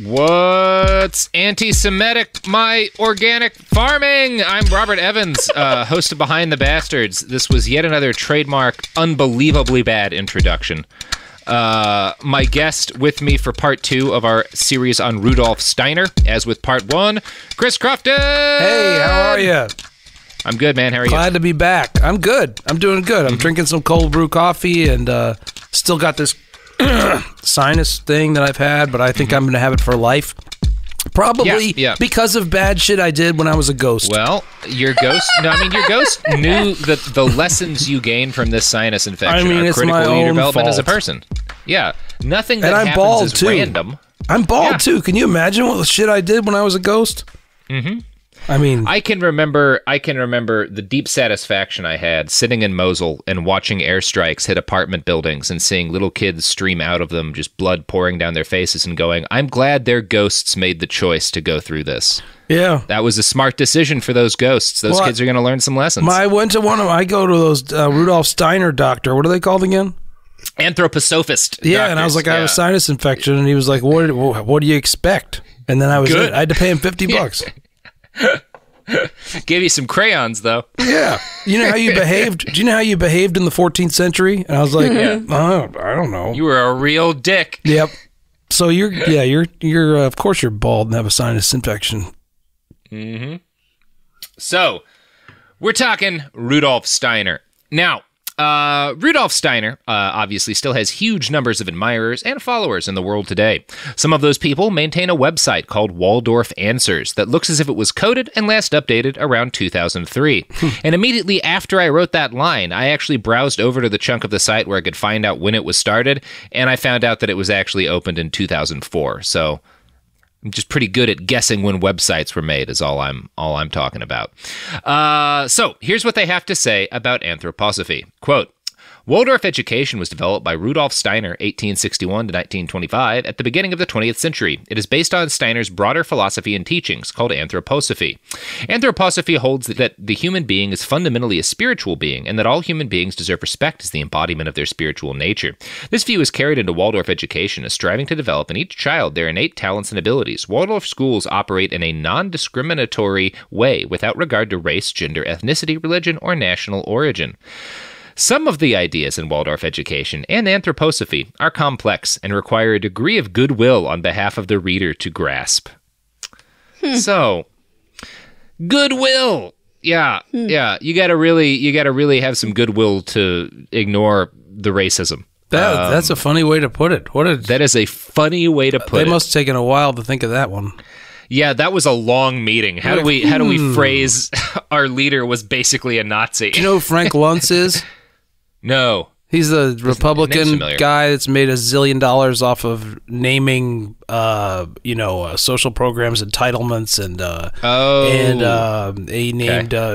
What's anti-Semitic, my organic farming? I'm Robert Evans, host of Behind the Bastards. This was yet another trademark, unbelievably bad introduction. My guest with me for part two of our series on Rudolf Steiner, as with part one, Chris Crofton. Hey, how are you? I'm good, man. How are you? Glad to be back. I'm good. I'm doing good. I'm drinking some cold brew coffee and still got this sinus thing that I've had, but I think I'm going to have it for life. Probably because of bad shit I did when I was a ghost. Well, your ghost, your ghost knew that the lessons you gain from this sinus infection are critical to your development as a person. Yeah. Nothing that happens is random. I'm bald too. Can you imagine what shit I did when I was a ghost? Mm-hmm. I can remember the deep satisfaction I had sitting in Mosul and watching airstrikes hit apartment buildings and seeing little kids stream out of them, just blood pouring down their faces, and going, I'm glad their ghosts made the choice to go through this. Yeah. That was a smart decision for those ghosts. Those kids are going to learn some lessons. I go to those Rudolf Steiner doctor. What are they called again? Anthroposophist. Yeah, doctors. And I was like, I have a sinus infection. And he was like, what do you expect? And then I had to pay him 50 bucks. Gave you some crayons, though. Yeah. You know how you behaved? Do you know how you behaved in the 14th century? And I was like, I don't know. You were a real dick. Yep. So you're of course you're bald and have a sinus infection. Mm-hmm. So we're talking Rudolf Steiner. Now, Rudolf Steiner obviously still has huge numbers of admirers and followers in the world today. Some of those people maintain a website called Waldorf Answers that looks as if it was coded and last updated around 2003. And immediately after I wrote that line, I actually browsed over to the chunk of the site where I could find out when it was started, and I found out that it was actually opened in 2004. So I'm just pretty good at guessing when websites were made is all I'm talking about. So here's what they have to say about anthroposophy. Quote, Waldorf education was developed by Rudolf Steiner, 1861 to 1925, at the beginning of the 20th century. It is based on Steiner's broader philosophy and teachings, called anthroposophy. Anthroposophy holds that the human being is fundamentally a spiritual being, and that all human beings deserve respect as the embodiment of their spiritual nature. This view is carried into Waldorf education as striving to develop in each child their innate talents and abilities. Waldorf schools operate in a non-discriminatory way, without regard to race, gender, ethnicity, religion, or national origin. Some of the ideas in Waldorf education and anthroposophy are complex and require a degree of goodwill on behalf of the reader to grasp. So, goodwill. Yeah, yeah. You gotta really have some goodwill to ignore the racism. That's a funny way to put it. That is a funny way to put it. They must have taken a while to think of that one. Yeah, that was a long meeting. How do we phrase our leader was basically a Nazi? Do you know who Frank Luntz is? No. He's the Republican guy that's made $1 zillion off of naming, social programs, entitlements, and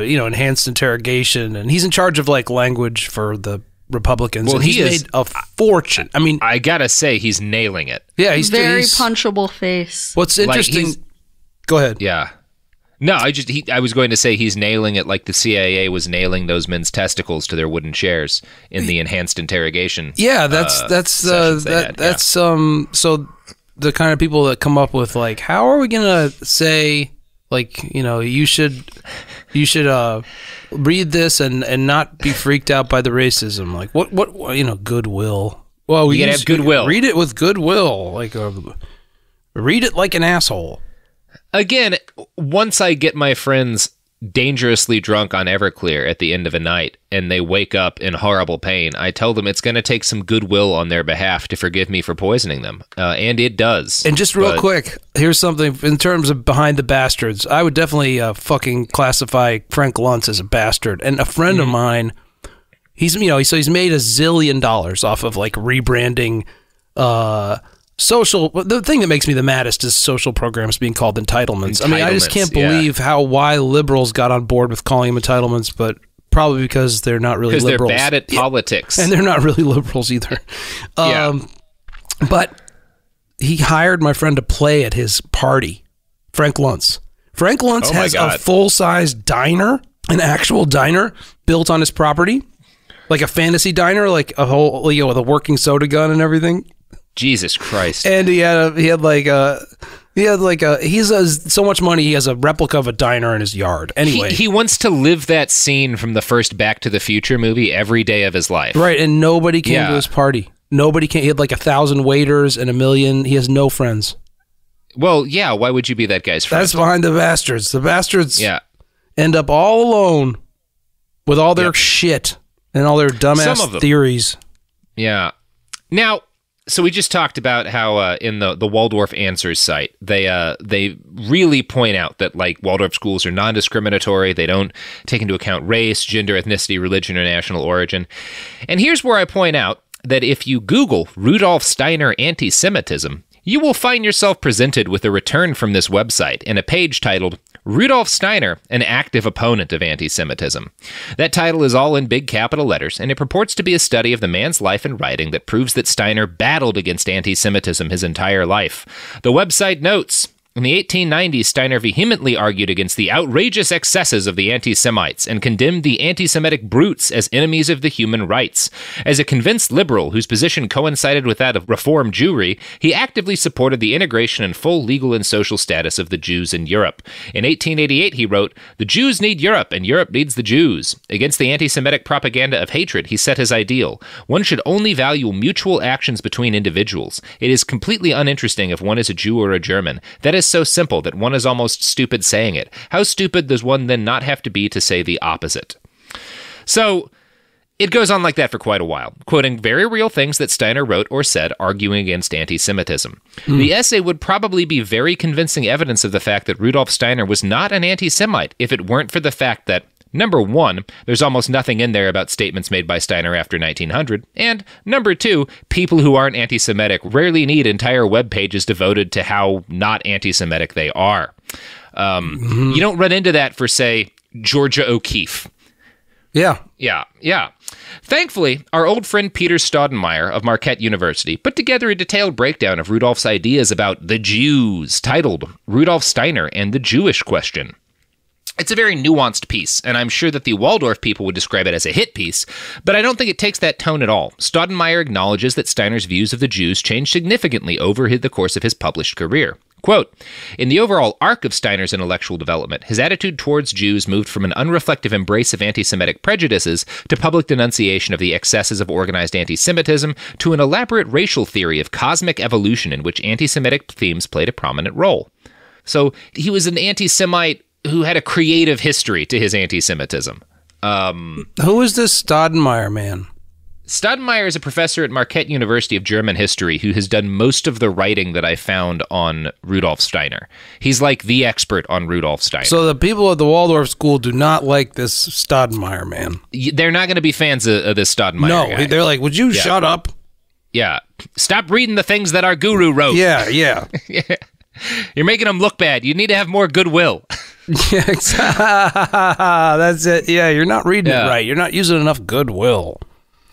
enhanced interrogation, and he's in charge of like language for the Republicans. Well, he's made a fortune. I gotta say, he's nailing it. Yeah, he's very punchable face. What's interesting? Like, go ahead. Yeah. No, I was going to say he's nailing it like the CIA was nailing those men's testicles to their wooden chairs in the enhanced interrogation. Yeah, so the kind of people that come up with like, how are we going to say like, you should read this and not be freaked out by the racism. Like what goodwill. Well, we gotta have goodwill. Read it with goodwill. Like read it like an asshole. Again, once I get my friends dangerously drunk on Everclear at the end of a night and they wake up in horrible pain, I tell them it's going to take some goodwill on their behalf to forgive me for poisoning them. And it does. And just real quick, here's something in terms of Behind the Bastards. I would definitely fucking classify Frank Luntz as a bastard. And a friend of mine, he's made $1 zillion off of like rebranding the thing that makes me the maddest is social programs being called entitlements. I just can't believe why liberals got on board with calling them entitlements, but probably because they're not really liberals. Because they're bad at politics. And they're not really liberals either. But he hired my friend to play at his party, Frank Luntz. Frank Luntz has a full-size diner, an actual diner built on his property, like a fantasy diner, like a whole, with a working soda gun and everything. Jesus Christ! And he had like He had like a, he's so much money, he has a replica of a diner in his yard. Anyway. He wants to live that scene from the first Back to the Future movie every day of his life. Right, and nobody came to his party. Nobody came. He had like 1,000 waiters and 1,000,000. He has no friends. Well, yeah, why would you be that guy's friend? That's Behind the Bastards. The Bastards end up all alone with all their shit and all their dumbass theories. Yeah. Now... So we just talked about how in the Waldorf Answers site, they really point out that like Waldorf schools are non-discriminatory. They don't take into account race, gender, ethnicity, religion, or national origin. And here's where I point out that if you Google Rudolf Steiner anti-Semitism, you will find yourself presented with a return from this website and a page titled Rudolf Steiner, an active opponent of anti-Semitism. That title is all in big capital letters, and it purports to be a study of the man's life and writing that proves that Steiner battled against anti-Semitism his entire life. The website notes, in the 1890s, Steiner vehemently argued against the outrageous excesses of the anti-Semites and condemned the anti-Semitic brutes as enemies of the human rights. As a convinced liberal whose position coincided with that of Reformed Jewry, he actively supported the integration and full legal and social status of the Jews in Europe. In 1888, he wrote, "The Jews need Europe, and Europe needs the Jews." Against the anti-Semitic propaganda of hatred, he set his ideal. One should only value mutual actions between individuals. It is completely uninteresting if one is a Jew or a German. That is so simple that one is almost stupid saying it. How stupid does one then not have to be to say the opposite? So it goes on like that for quite a while, quoting very real things that Steiner wrote or said, arguing against anti-Semitism. The essay would probably be very convincing evidence of the fact that Rudolf Steiner was not an anti-Semite if it weren't for the fact that, number one, there's almost nothing in there about statements made by Steiner after 1900, and number two, people who aren't anti-Semitic rarely need entire web pages devoted to how not anti-Semitic they are. You don't run into that for, say, Georgia O'Keefe. Yeah. Thankfully, our old friend Peter Staudenmaier of Marquette University put together a detailed breakdown of Rudolf's ideas about the Jews, titled Rudolf Steiner and the Jewish Question. It's a very nuanced piece, and I'm sure that the Waldorf people would describe it as a hit piece, but I don't think it takes that tone at all. Staudenmaier acknowledges that Steiner's views of the Jews changed significantly over the course of his published career. Quote, "In the overall arc of Steiner's intellectual development, his attitude towards Jews moved from an unreflective embrace of anti-Semitic prejudices to public denunciation of the excesses of organized anti-Semitism to an elaborate racial theory of cosmic evolution in which anti-Semitic themes played a prominent role." So he was an anti-Semite who had a creative history to his anti-Semitism. Who is this Staudenmaier man? Staudenmaier is a professor at Marquette University of German history who has done most of the writing that I found on Rudolf Steiner. He's like the expert on Rudolf Steiner. So the people at the Waldorf school do not like this Staudenmaier man. They're not going to be fans of this Staudenmaier guy. They're like, would you shut up? Yeah. Stop reading the things that our guru wrote. Yeah. You're making them look bad. You need to have more goodwill. Yeah, that's it. Yeah, you're not reading it right. You're not using enough goodwill.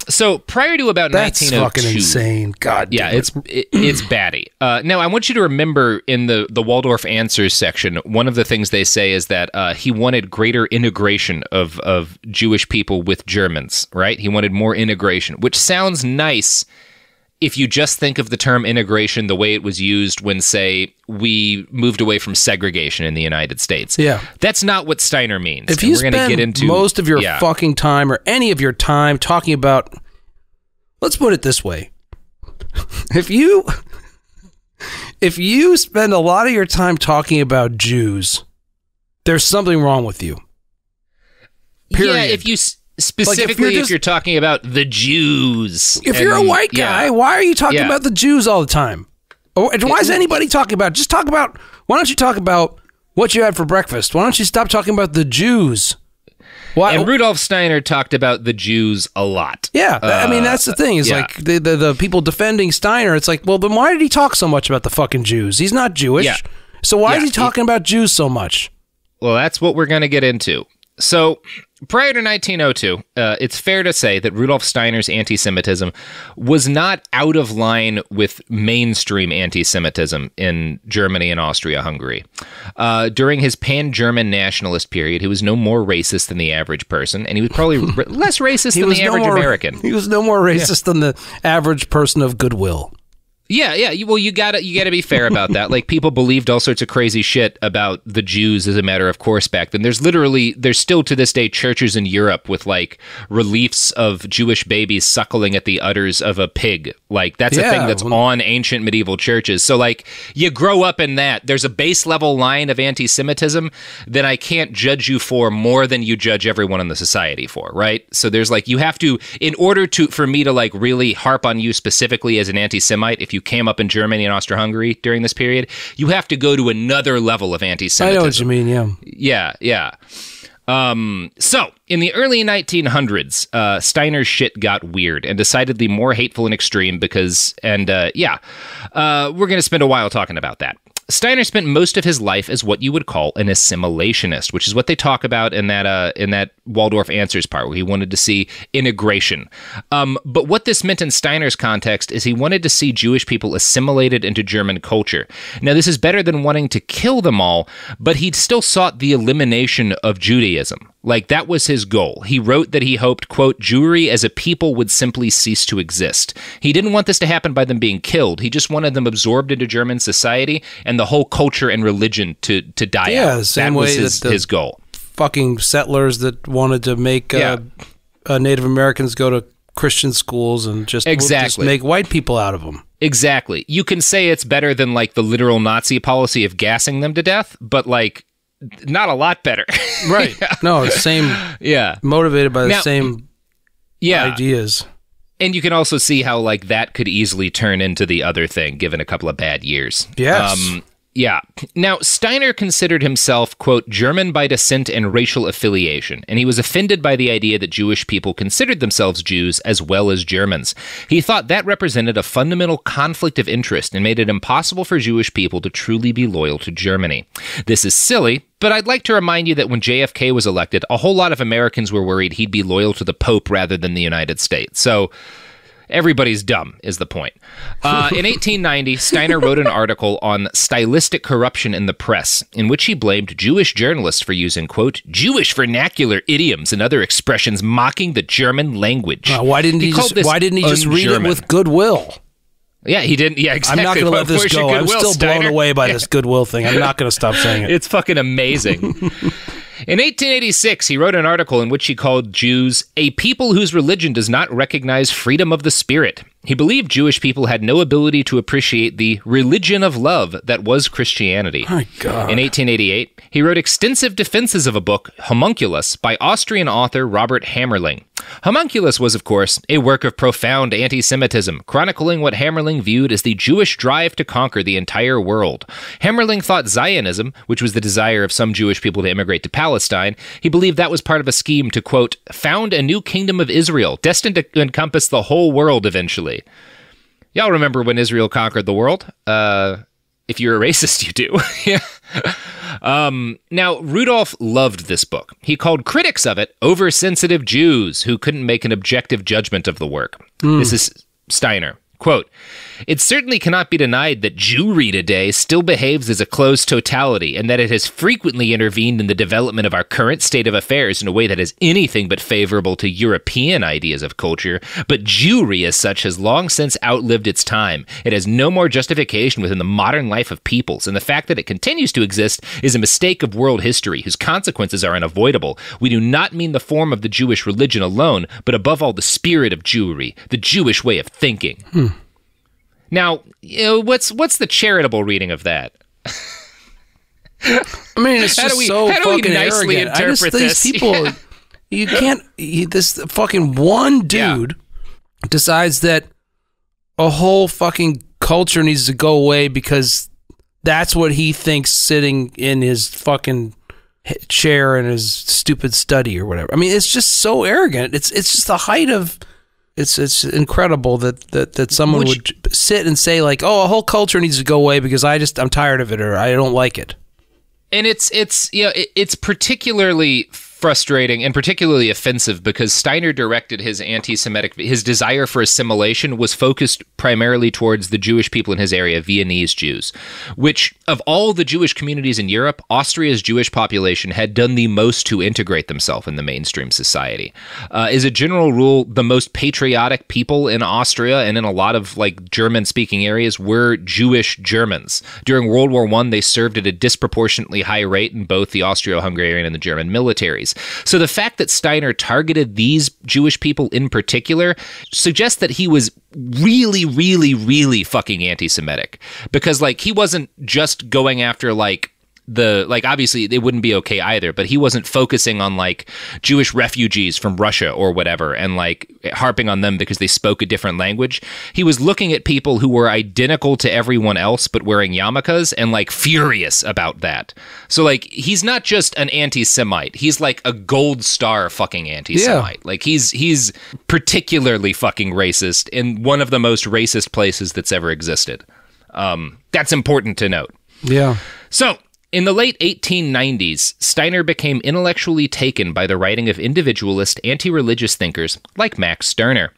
So prior to about 1902, fucking insane. God, damn it's batty. Now I want you to remember in the Waldorf Answers section, one of the things they say is that he wanted greater integration of Jewish people with Germans. Right? He wanted more integration, which sounds nice if you just think of the term integration the way it was used when, say, we moved away from segregation in the United States. Yeah. That's not what Steiner means. If you spend most of your fucking time or any of your time talking about, let's put it this way. If you spend a lot of your time talking about Jews, there's something wrong with you. Period. Yeah, if you... Specifically, like if you're talking about the Jews. If you're a white guy, why are you talking about the Jews all the time? Or why is anybody talking about it? Just talk about, why don't you talk about what you had for breakfast? Why don't you stop talking about the Jews? Why? And Rudolf Steiner talked about the Jews a lot. Yeah, I mean, that's the thing. Is like the people defending Steiner, it's like, well, then why did he talk so much about the fucking Jews? He's not Jewish. Yeah. So why is he talking about Jews so much? Well, that's what we're going to get into. So prior to 1902, it's fair to say that Rudolf Steiner's anti-Semitism was not out of line with mainstream anti-Semitism in Germany and Austria-Hungary. During his pan-German nationalist period, he was no more racist than the average person, and he was probably less racist than the average American. He was no more racist than the average person of goodwill. Yeah. Well, you gotta be fair about that. Like, people believed all sorts of crazy shit about the Jews as a matter of course back then. There's still to this day churches in Europe with like reliefs of Jewish babies suckling at the udders of a pig. Like, that's a thing that's on ancient medieval churches. So like, you grow up in that. There's a base level line of anti-Semitism that I can't judge you for more than you judge everyone in the society for, right? So there's like, you have to, in order to, for me to like really harp on you specifically as an anti-Semite, if you came up in Germany and Austro-Hungary during this period, you have to go to another level of anti-Semitism. I know what you mean, yeah. So, in the early 1900s, Steiner's shit got weird and decidedly more hateful and extreme because we're going to spend a while talking about that. Steiner spent most of his life as what you would call an assimilationist, which is what they talk about in that Waldorf Answers part, where he wanted to see integration. But what this meant in Steiner's context is he wanted to see Jewish people assimilated into German culture. Now, this is better than wanting to kill them all, but he still sought the elimination of Judaism. Like, that was his goal. He wrote that he hoped, quote, Jewry as a people would simply cease to exist. He didn't want this to happen by them being killed. He just wanted them absorbed into German society and the whole culture and religion to die out. Yeah, same way that his goal. Fucking settlers that wanted to make Native Americans go to Christian schools and just make white people out of them. Exactly. You can say it's better than, like, the literal Nazi policy of gassing them to death, but, like, not a lot better. Right. Yeah. No, same. Yeah. Motivated by the same ideas. And you can also see how, like, that could easily turn into the other thing, given a couple of bad years. Yes. Yeah. Now, Steiner considered himself, quote, German by descent and racial affiliation, and he was offended by the idea that Jewish people considered themselves Jews as well as Germans. He thought that represented a fundamental conflict of interest and made it impossible for Jewish people to truly be loyal to Germany. This is silly, but I'd like to remind you that when JFK was elected, a whole lot of Americans were worried he'd be loyal to the Pope rather than the United States. So everybody's dumb is the point. In 1890, Steiner wrote an article on stylistic corruption in the press, in which he blamed Jewish journalists for using, quote, Jewish vernacular idioms and other expressions mocking the German language. Why didn't he just read it with goodwill? Yeah, he didn't. Yeah, exactly. I'm not going to let this go. I'm still blown away by this goodwill thing. I'm not going to stop saying it. It's fucking amazing. In 1886, he wrote an article in which he called Jews a people whose religion does not recognize freedom of the spirit. He believed Jewish people had no ability to appreciate the religion of love that was Christianity. My God. In 1888, he wrote extensive defenses of a book, Homunculus, by Austrian author Robert Hammerling. Homunculus was, of course, a work of profound anti-Semitism, chronicling what Hammerling viewed as the Jewish drive to conquer the entire world. Hammerling thought Zionism, which was the desire of some Jewish people to immigrate to Palestine, he believed that was part of a scheme to, quote, found a new kingdom of Israel, destined to encompass the whole world eventually. Y'all remember when Israel conquered the world? If you're a racist, you do. Yeah. Now, Rudolf loved this book. He called critics of it oversensitive Jews who couldn't make an objective judgment of the work. Mm. This is Steiner. Quote, it certainly cannot be denied that Jewry today still behaves as a closed totality and that it has frequently intervened in the development of our current state of affairs in a way that is anything but favorable to European ideas of culture, but Jewry as such has long since outlived its time. It has no more justification within the modern life of peoples, and the fact that it continues to exist is a mistake of world history whose consequences are unavoidable. We do not mean the form of the Jewish religion alone, but above all the spirit of Jewry, the Jewish way of thinking. Hmm. Now, you know, what's the charitable reading of that? I mean, it's just so fucking arrogant. How do we nicely interpret this? These people, yeah. You can't. This fucking one dude decides that a whole fucking culture needs to go away because that's what he thinks sitting in his fucking chair in his stupid study or whatever. I mean, it's just so arrogant. It's just the height of. It's incredible that someone would sit and say, like, oh, a whole culture needs to go away because I'm tired of it or I don't like it. And it's particularly frustrating and particularly offensive because Steiner directed his anti-Semitic, his desire for assimilation was focused primarily towards the Jewish people in his area, Viennese Jews, which of all the Jewish communities in Europe, Austria's Jewish population had done the most to integrate themselves in the mainstream society. As a general rule, the most patriotic people in Austria and in a lot of like German-speaking areas were Jewish Germans. During World War I, they served at a disproportionately high rate in both the Austro-Hungarian and the German militaries. So the fact that Steiner targeted these Jewish people in particular suggests that he was really, really, really fucking anti-Semitic, because like he wasn't just going after like the, like obviously it wouldn't be okay either, but he wasn't focusing on like Jewish refugees from Russia or whatever and like harping on them because they spoke a different language. He was looking at people who were identical to everyone else but wearing yarmulkes and like furious about that. So like he's not just an anti-Semite, he's like a gold star fucking anti-Semite. Yeah. Like he's particularly fucking racist in one of the most racist places that's ever existed. That's important to note. Yeah. So in the late 1890s, Steiner became intellectually taken by the writing of individualist, anti-religious thinkers like Max Stirner.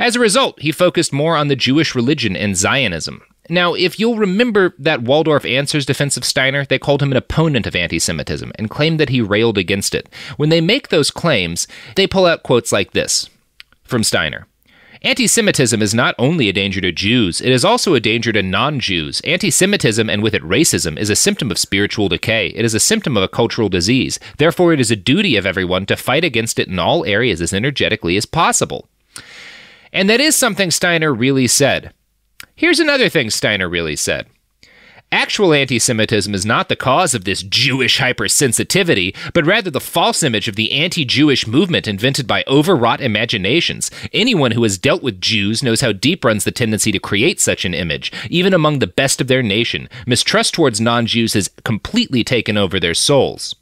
As a result, he focused more on the Jewish religion and Zionism. Now, if you'll remember that Waldorf Answers defense of Steiner, they called him an opponent of anti-Semitism and claimed that he railed against it. When they make those claims, they pull out quotes like this from Steiner. Anti-Semitism is not only a danger to Jews, it is also a danger to non-Jews. Anti-Semitism, and with it racism, is a symptom of spiritual decay. It is a symptom of a cultural disease. Therefore, it is a duty of everyone to fight against it in all areas as energetically as possible. And that is something Steiner really said. Here's another thing Steiner really said. Actual anti-Semitism is not the cause of this Jewish hypersensitivity, but rather the false image of the anti-Jewish movement invented by overwrought imaginations. Anyone who has dealt with Jews knows how deep runs the tendency to create such an image, even among the best of their nation. Mistrust towards non-Jews has completely taken over their souls.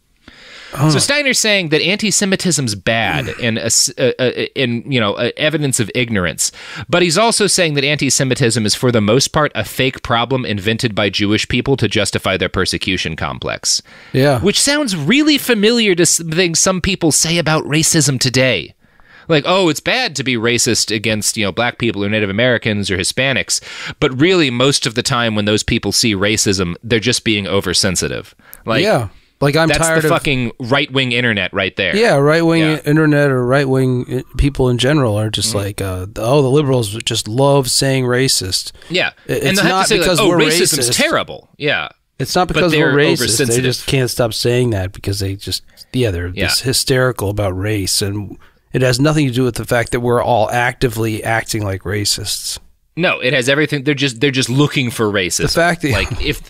Oh. So Steiner's saying that anti-Semitism's bad and, you know, evidence of ignorance. But he's also saying that anti-Semitism is, for the most part, a fake problem invented by Jewish people to justify their persecution complex. Yeah. Which sounds really familiar to things some people say about racism today. Like, oh, it's bad to be racist against, you know, black people or Native Americans or Hispanics. But really, most of the time when those people see racism, they're just being oversensitive. Like, yeah. Like I'm tired of... That's the fucking right-wing internet right there. Yeah, right-wing internet or right-wing people in general are just like, oh, the liberals just love saying racist. Yeah. It's not because we're racist. Oh, racism's terrible. Yeah. It's not because we're racist. They just can't stop saying that because they just, yeah, they're just hysterical about race. And it has nothing to do with the fact that we're all actively acting like racists. No, it has everything. They're just looking for racism. The fact that... Like, if...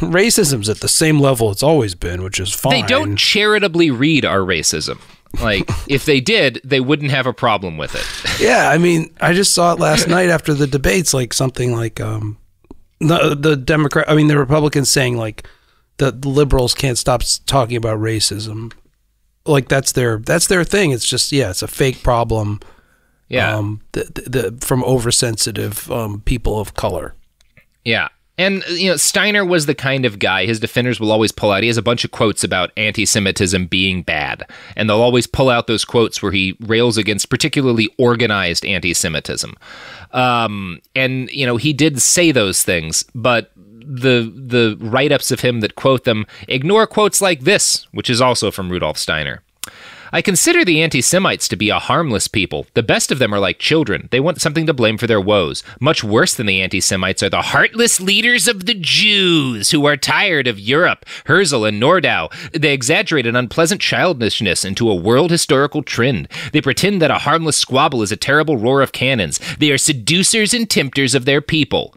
Racism's at the same level it's always been, which is fine. They don't charitably read our racism. Like, if they did, they wouldn't have a problem with it. Yeah, I mean, I just saw it last night after the debates, like something like the Republicans saying like the liberals can't stop talking about racism. Like that's their thing. It's just, yeah, it's a fake problem. Yeah, from oversensitive people of color. Yeah. And, you know, Steiner was the kind of guy, his defenders will always pull out, he has a bunch of quotes about anti-Semitism being bad, and they'll always pull out those quotes where he rails against particularly organized anti-Semitism. And, you know, he did say those things, but the write-ups of him that quote them ignore quotes like this, which is also from Rudolf Steiner. I consider the anti-Semites to be a harmless people. The best of them are like children. They want something to blame for their woes. Much worse than the anti-Semites are the heartless leaders of the Jews who are tired of Europe, Herzl and Nordau. They exaggerate an unpleasant childishness into a world historical trend. They pretend that a harmless squabble is a terrible roar of cannons. They are seducers and tempters of their people.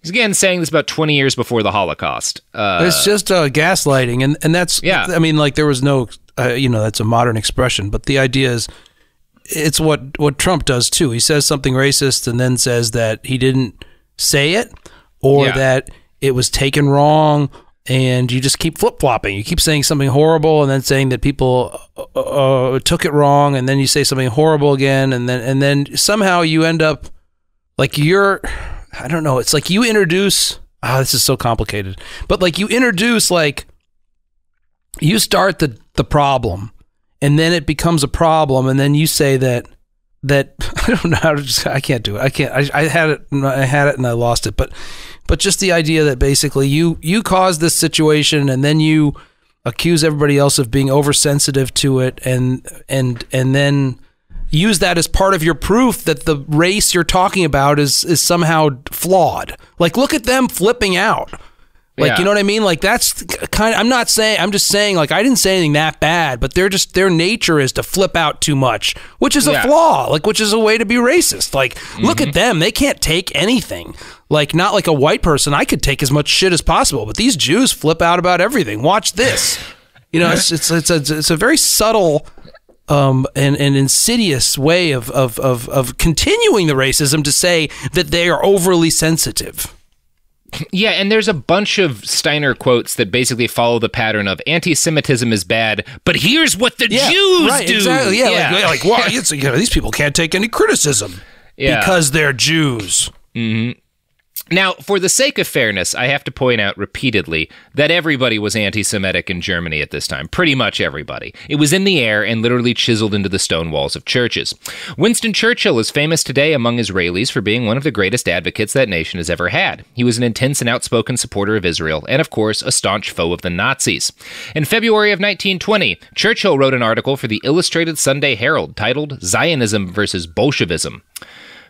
He's again saying this about 20 years before the Holocaust. It's just gaslighting. And that's, yeah. I mean, like there was no... you know, that's a modern expression, but the idea is it's what Trump does too. He says something racist and then says that he didn't say it or that it was taken wrong, and you just keep flip-flopping. You keep saying something horrible and then saying that people took it wrong, and then you say something horrible again, and then somehow you end up like you're, I don't know, it's like you introduce, this is so complicated, but like you introduce like you start the problem, and then it becomes a problem, and then you say that I don't know how to just, I can't do it. I can't. I had it and I lost it. But just the idea that basically you caused this situation, and then you accuse everybody else of being oversensitive to it, and then use that as part of your proof that the race you're talking about is somehow flawed. Like, look at them flipping out. Like, yeah. You know what I mean? Like, that's kind of, I'm not saying, I'm just saying, like, I didn't say anything that bad, but they're just, their nature is to flip out too much, which is a flaw, like, which is a way to be racist. Like, look at them. They can't take anything. Like, not like a white person. I could take as much shit as possible, but these Jews flip out about everything. Watch this. You know, it's a very subtle and insidious way of continuing the racism to say that they are overly sensitive. Yeah, and there's a bunch of Steiner quotes that basically follow the pattern of anti-Semitism is bad, but here's what the Jews do. Exactly. Yeah, like wow, it's, you know, these people can't take any criticism because they're Jews. Mm-hmm. Now, for the sake of fairness, I have to point out repeatedly that everybody was anti-Semitic in Germany at this time. Pretty much everybody. It was in the air and literally chiseled into the stone walls of churches. Winston Churchill is famous today among Israelis for being one of the greatest advocates that nation has ever had. He was an intense and outspoken supporter of Israel and, of course, a staunch foe of the Nazis. In February of 1920, Churchill wrote an article for the Illustrated Sunday Herald titled Zionism versus Bolshevism.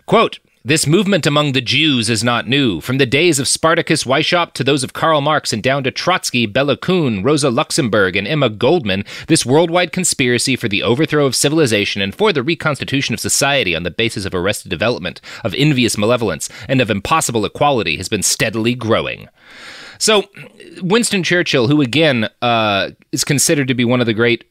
Quote, "This movement among the Jews is not new. From the days of Spartacus Weishaupt to those of Karl Marx and down to Trotsky, Bella Kuhn, Rosa Luxemburg, and Emma Goldman, this worldwide conspiracy for the overthrow of civilization and for the reconstitution of society on the basis of arrested development, of envious malevolence, and of impossible equality has been steadily growing." So, Winston Churchill, who again is considered to be one of the great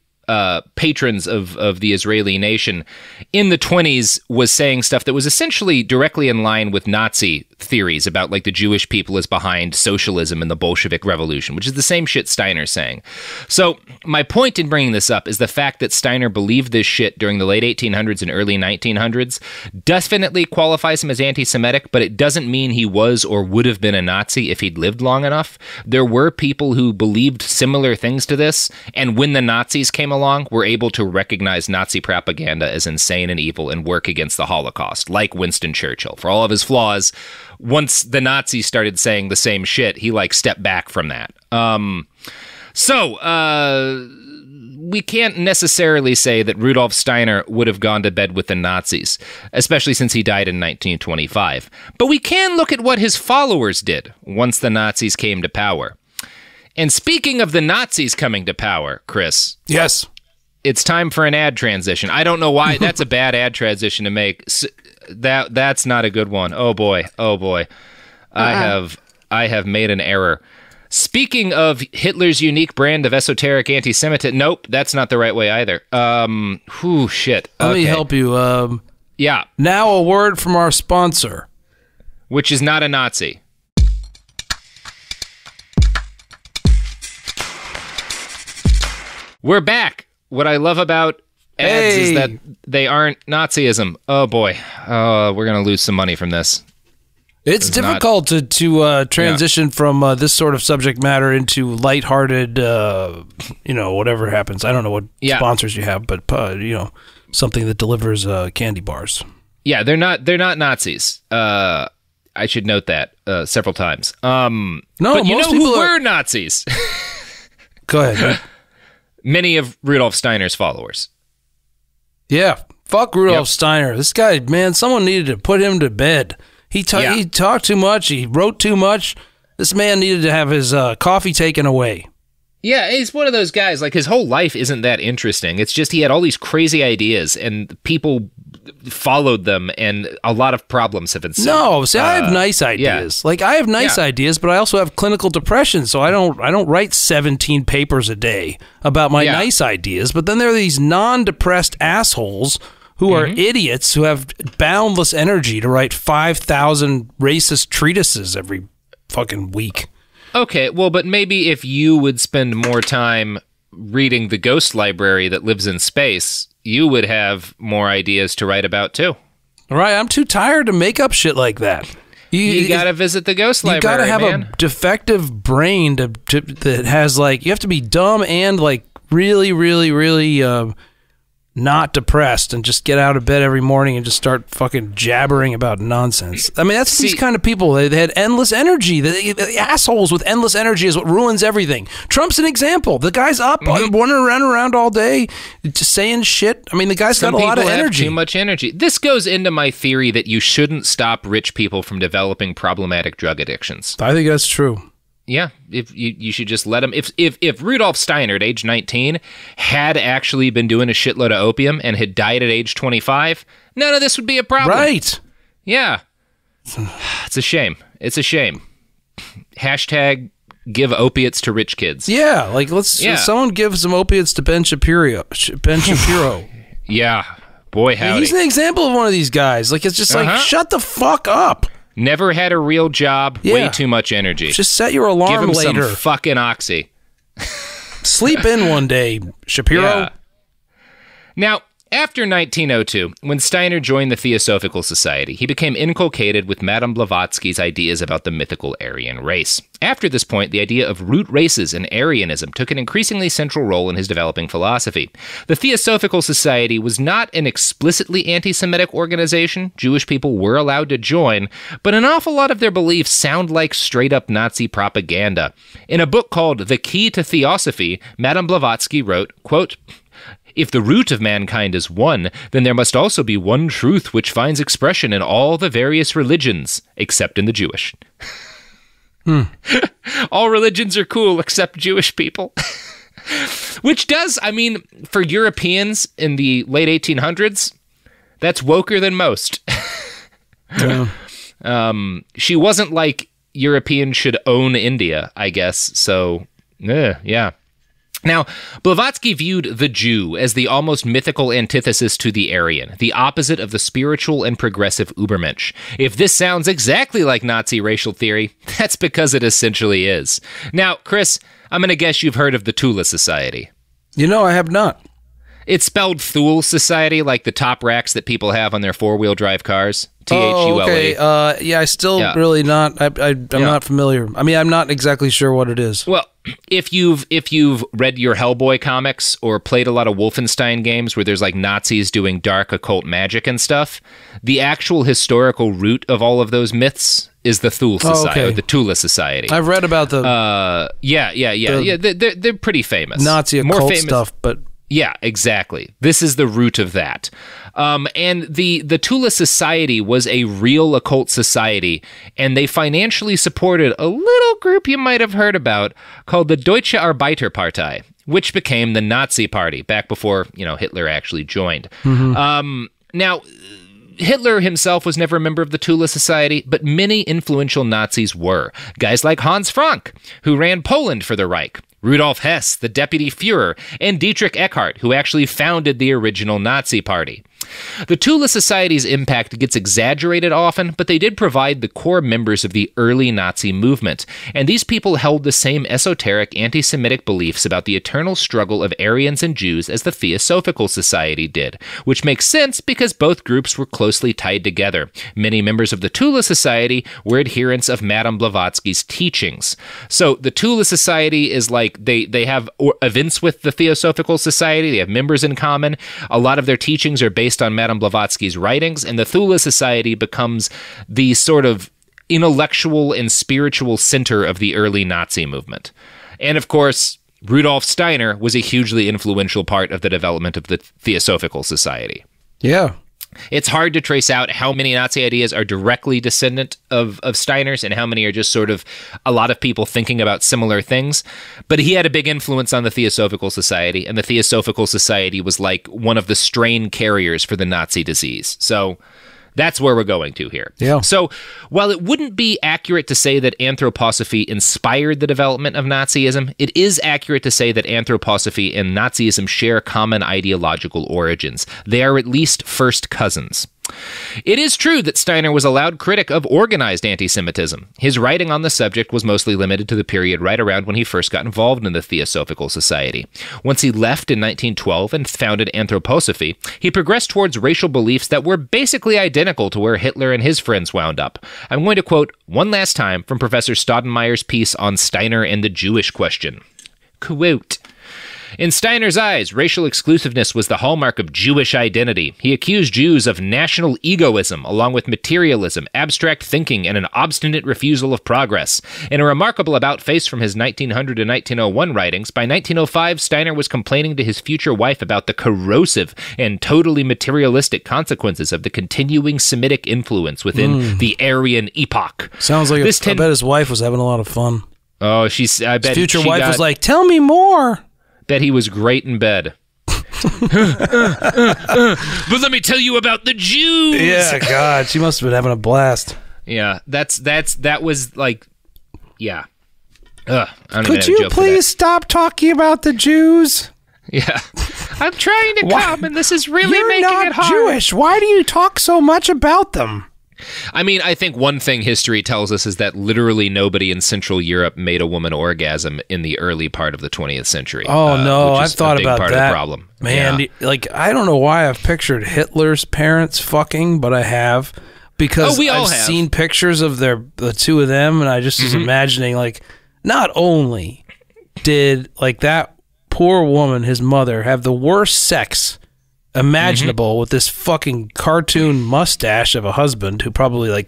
patrons of the Israeli nation in the 20s, was saying stuff that was essentially directly in line with Nazi theories about, like, the Jewish people is behind socialism and the Bolshevik Revolution, which is the same shit Steiner's saying. So my point in bringing this up is the fact that Steiner believed this shit during the late 1800s and early 1900s definitely qualifies him as anti-Semitic, but it doesn't mean he was or would have been a Nazi if he'd lived long enough. There were people who believed similar things to this, and when the Nazis came along, were able to recognize Nazi propaganda as insane and evil and work against the Holocaust, like Winston Churchill. For all of his flaws, once the Nazis started saying the same shit, he, like, stepped back from that. We can't necessarily say that Rudolf Steiner would have gone to bed with the Nazis, especially since he died in 1925. But we can look at what his followers did once the Nazis came to power. And speaking of the Nazis coming to power, Chris. Yes. It's time for an ad transition. I don't know why. That's a bad ad transition to make. That's not a good one. Oh, boy. Oh, boy. I have made an error. Speaking of Hitler's unique brand of esoteric anti-Semitism. Nope, that's not the right way either. Whew, shit. Okay. Let me help you. Yeah. Now a word from our sponsor. Which is not a Nazi. We're back. What I love about ads is that they aren't Nazism. Oh, boy. We're going to lose some money from this. It's difficult to transition from this sort of subject matter into lighthearted, you know, whatever happens. I don't know what sponsors you have, but, you know, something that delivers candy bars. Yeah, they're not Nazis. I should note that several times. No, but you know who were Nazis? Go ahead. Many of Rudolf Steiner's followers. Yeah, fuck Rudolf Steiner. This guy, man, someone needed to put him to bed. He talked too much. He wrote too much. This man needed to have his coffee taken away. Yeah, he's one of those guys. Like, his whole life isn't that interesting. It's just he had all these crazy ideas, and people followed them, and a lot of problems have ensued. No, see, I have nice ideas. Yeah. Like, I have nice ideas, but I also have clinical depression, so I don't write 17 papers a day about my nice ideas. But then there are these non-depressed assholes who are idiots who have boundless energy to write 5,000 racist treatises every fucking week. Okay, well, but maybe if you would spend more time reading the ghost library that lives in space, you would have more ideas to write about, too. All right, I'm too tired to make up shit like that. You got to visit the ghost library. You got to have a defective brain that has, like, you have to be dumb and, like, really not depressed and just get out of bed every morning and just start fucking jabbering about nonsense. I mean, that's these kind of people. They had endless energy. The assholes with endless energy is what ruins everything. Trump's an example. The guy's up, wandering around all day, just saying shit. I mean, the guy's got a lot of energy. Too much energy. This goes into my theory that you shouldn't stop rich people from developing problematic drug addictions. I think that's true. Yeah, if you should just let him. If Rudolf Steiner at age 19 had actually been doing a shitload of opium and had died at age 25, none of this would be a problem. Right. Yeah. It's a shame. It's a shame. Hashtag give opiates to rich kids. Yeah, like someone give some opiates to Ben Shapiro. Ben Shapiro. Yeah. Boy, howdy. He's an example of one of these guys. Like, it's just like, shut the fuck up. Never had a real job. Yeah. Way too much energy. Just set your alarm later. Give him some fucking oxy. Sleep in one day, Shapiro. Yeah. Now, after 1902, when Steiner joined the Theosophical Society, he became inculcated with Madame Blavatsky's ideas about the mythical Aryan race. After this point, the idea of root races and Aryanism took an increasingly central role in his developing philosophy. The Theosophical Society was not an explicitly anti-Semitic organization. Jewish people were allowed to join, but an awful lot of their beliefs sound like straight-up Nazi propaganda. In a book called The Key to Theosophy, Madame Blavatsky wrote, quote, "If the root of mankind is one, then there must also be one truth which finds expression in all the various religions, except in the Jewish." Hmm. All religions are cool except Jewish people. Which does, I mean, for Europeans in the late 1800s, that's woker than most. Yeah. She wasn't like Europeans should own India, I guess, so, yeah. Now, Blavatsky viewed the Jew as the almost mythical antithesis to the Aryan, the opposite of the spiritual and progressive Ubermensch. If this sounds exactly like Nazi racial theory, that's because it essentially is. Now, Chris, I'm going to guess you've heard of the Thule Society. You know, I have not. It's spelled Thule Society, like the top racks that people have on their four-wheel drive cars. T-H-U-L-E. Oh, okay. Yeah, I still really not. I'm not familiar. I mean, I'm not exactly sure what it is. Well, if you've read your Hellboy comics or played a lot of Wolfenstein games where there's like Nazis doing dark occult magic and stuff, the actual historical root of all of those myths is the Thule Society, or the Thule Society. I've read about the. They're pretty famous. Nazi occult stuff, but. Yeah, exactly. This is the root of that. And the Thule Society was a real occult society, and they financially supported a little group you might have heard about called the Deutsche Arbeiterpartei, which became the Nazi Party back before, you know, Hitler actually joined. Mm-hmm. Now, Hitler himself was never a member of the Thule Society, but many influential Nazis were. Guys like Hans Frank, who ran Poland for the Reich. Rudolf Hess, the deputy Fuhrer, and Dietrich Eckart, who actually founded the original Nazi Party. The Thule Society's impact gets exaggerated often, but they did provide the core members of the early Nazi movement, and these people held the same esoteric anti-Semitic beliefs about the eternal struggle of Aryans and Jews as the Theosophical Society did, which makes sense because both groups were closely tied together. Many members of the Thule Society were adherents of Madame Blavatsky's teachings. So the Thule Society is like, they have events with the Theosophical Society. They have members in common. A lot of their teachings are based on Madame Blavatsky's writings, and the Thule Society becomes the sort of intellectual and spiritual center of the early Nazi movement. And of course, Rudolf Steiner was a hugely influential part of the development of the Theosophical Society. Yeah. It's hard to trace out how many Nazi ideas are directly descendant of Steiner's and how many are just sort of a lot of people thinking about similar things. But he had a big influence on the Theosophical Society, and the Theosophical Society was like one of the strain carriers for the Nazi disease. So that's where we're going to here. Yeah. So while it wouldn't be accurate to say that anthroposophy inspired the development of Nazism, it is accurate to say that anthroposophy and Nazism share common ideological origins. They are at least first cousins. It is true that Steiner was a loud critic of organized anti-Semitism. His writing on the subject was mostly limited to the period right around when he first got involved in the Theosophical Society. Once he left in 1912 and founded Anthroposophy, he progressed towards racial beliefs that were basically identical to where Hitler and his friends wound up. I'm going to quote one last time from Professor Staudenmaier's piece on Steiner and the Jewish question. Quote, "In Steiner's eyes, racial exclusiveness was the hallmark of Jewish identity. He accused Jews of national egoism, along with materialism, abstract thinking, and an obstinate refusal of progress. In a remarkable about-face from his 1900 to 1901 writings, by 1905, Steiner was complaining to his future wife about the corrosive and totally materialistic consequences of the continuing Semitic influence within the Aryan epoch." Sounds like I bet his wife was having a lot of fun. Oh, I bet his future wife was like, "Tell me more." That he was great in bed. But let me tell you about the Jews. Yeah, God, she must have been having a blast. Yeah, that was like, yeah. Could you please stop talking about the Jews? Yeah, I'm trying to come, and this is really making it hard. You're not Jewish. Why do you talk so much about them? I mean, I think one thing history tells us is that literally nobody in Central Europe made a woman orgasm in the early part of the 20th century. Oh, no, I've thought about that. Which is a big part of the problem. Man, yeah. I don't know why I've pictured Hitler's parents fucking, but I have, because I've seen pictures of the two of them, and I just was imagining, not only did, that poor woman, his mother, have the worst sex imaginable with this fucking cartoon mustache of a husband who probably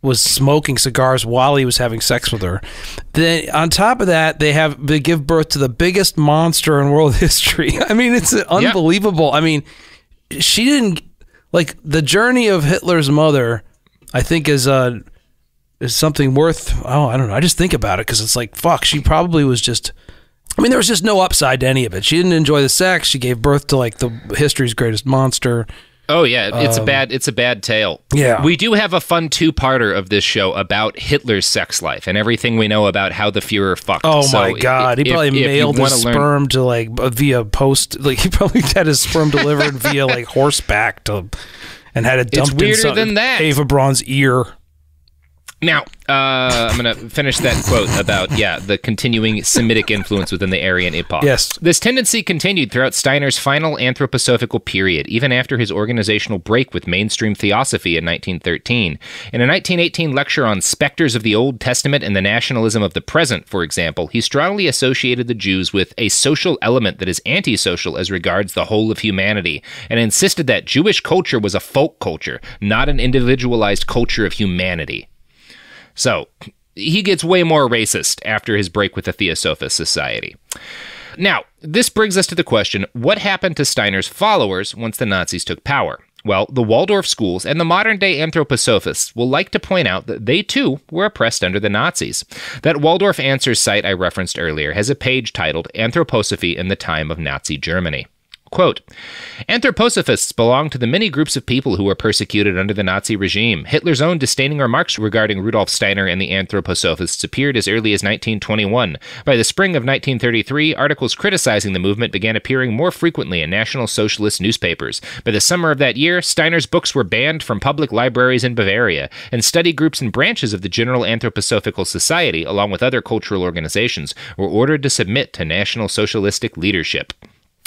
was smoking cigars while he was having sex with her. Then on top of that, they give birth to the biggest monster in world history. I mean, it's unbelievable. Yep. I mean, she didn't the journey of Hitler's mother, I think is something worth, I don't know. I just think about it, 'cause it's fuck, she probably was just, there was just no upside to any of it. She didn't enjoy the sex. She gave birth to the history's greatest monster. Oh yeah, it's a bad tale. Yeah. We do have a fun two-parter of this show about Hitler's sex life and everything we know about how the Fuhrer fucked. Oh my God, he probably mailed his sperm to via post. He probably had his sperm delivered via horseback and had it dumped in Eva Braun's ear. Now, I'm going to finish that quote about, the continuing Semitic influence within the Aryan epoch. Yes. This tendency continued throughout Steiner's final anthroposophical period, even after his organizational break with mainstream theosophy in 1913. In a 1918 lecture on Specters of the Old Testament and the Nationalism of the Present, for example, he strongly associated the Jews with a social element that is antisocial as regards the whole of humanity, and insisted that Jewish culture was a folk culture, not an individualized culture of humanity. So, he gets way more racist after his break with the Theosophical Society. Now, this brings us to the question, what happened to Steiner's followers once the Nazis took power? Well, the Waldorf schools and the modern-day anthroposophists will like to point out that they, too, were oppressed under the Nazis. That Waldorf Answers site I referenced earlier has a page titled Anthroposophy in the Time of Nazi Germany. Quote, "Anthroposophists belong to the many groups of people who were persecuted under the Nazi regime. Hitler's own disdaining remarks regarding Rudolf Steiner and the anthroposophists appeared as early as 1921. By the spring of 1933, articles criticizing the movement began appearing more frequently in National Socialist newspapers. By the summer of that year, Steiner's books were banned from public libraries in Bavaria, and study groups and branches of the General Anthroposophical Society, along with other cultural organizations, were ordered to submit to National Socialistic leadership."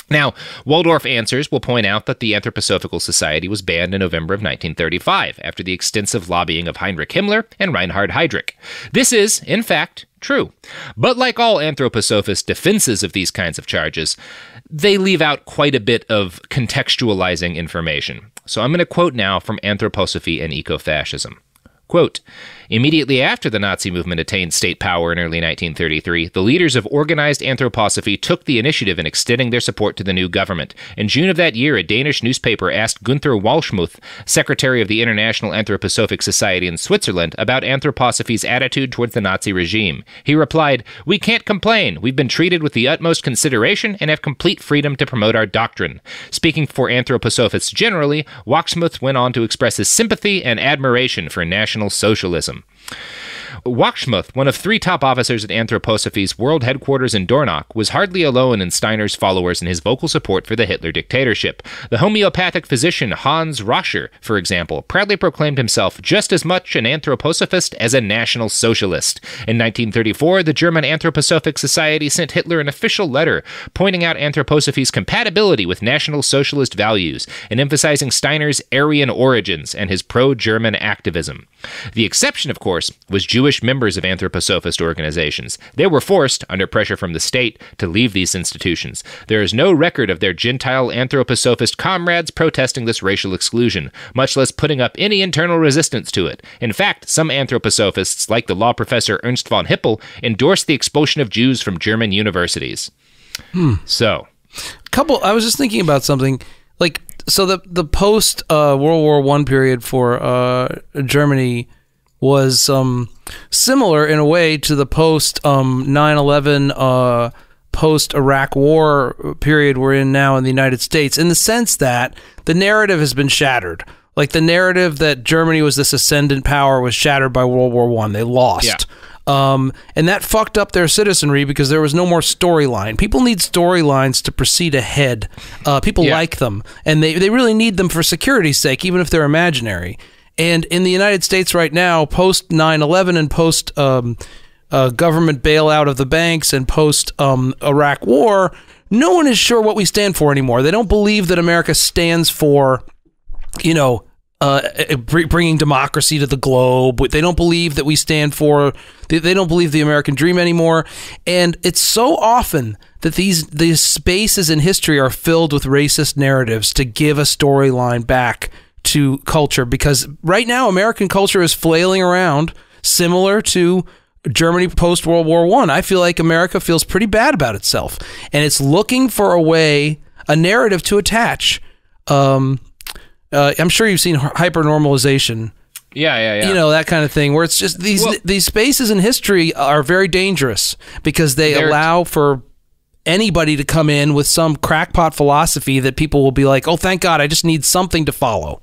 Now, Waldorf Answers will point out that the Anthroposophical Society was banned in November of 1935 after the extensive lobbying of Heinrich Himmler and Reinhard Heydrich. This is, in fact, true. But like all anthroposophist defenses of these kinds of charges, they leave out quite a bit of contextualizing information. So I'm going to quote now from Anthroposophy and Ecofascism. Quote, "Immediately after the Nazi movement attained state power in early 1933, the leaders of organized anthroposophy took the initiative in extending their support to the new government. In June of that year, a Danish newspaper asked Gunther Wachsmuth, secretary of the International Anthroposophic Society in Switzerland, about anthroposophy's attitude towards the Nazi regime. He replied, 'We can't complain. We've been treated with the utmost consideration and have complete freedom to promote our doctrine.' Speaking for anthroposophists generally, Wachsmuth went on to express his sympathy and admiration for National Socialism." Wachsmuth, one of three top officers at Anthroposophy's world headquarters in Dornach, was hardly alone in Steiner's followers in his vocal support for the Hitler dictatorship. The homeopathic physician Hans Roscher, for example, proudly proclaimed himself just as much an anthroposophist as a National Socialist. In 1934, the German Anthroposophic Society sent Hitler an official letter pointing out Anthroposophy's compatibility with National Socialist values and emphasizing Steiner's Aryan origins and his pro-German activism. The exception, of course, was Jewish members of anthroposophist organizations. They were forced, under pressure from the state, to leave these institutions. There is no record of their Gentile anthroposophist comrades protesting this racial exclusion, much less putting up any internal resistance to it. In fact, some anthroposophists, like the law professor Ernst von Hippel, endorsed the expulsion of Jews from German universities. So, I was just thinking about something, like, so the post World War I period for Germany was similar in a way to the post 9/11 post Iraq War period we're in now in the United States, in the sense that the narrative has been shattered. Like the narrative that Germany was this ascendant power was shattered by World War I. They lost. Yeah. And that fucked up their citizenry because there was no more storyline. People need storylines to proceed ahead. People like them, and they really need them for security's sake, even if they're imaginary. And in the United States right now, post 9/11 and post government bailout of the banks and post Iraq War, no one is sure what we stand for anymore. They don't believe that America stands for, you know, bringing democracy to the globe. They don't believe that we stand for, they don't believe the American dream anymore. And it's so often that these spaces in history are filled with racist narratives to give a storyline back to culture, because right now American culture is flailing around similar to Germany post World War I. I feel like America feels pretty bad about itself, and it's looking for a way, a narrative to attach. I'm sure you've seen hypernormalization. Yeah. You know, that kind of thing, where it's just these spaces in history are very dangerous because they allow for anybody to come in with some crackpot philosophy that people will be like, oh, thank God, I just need something to follow.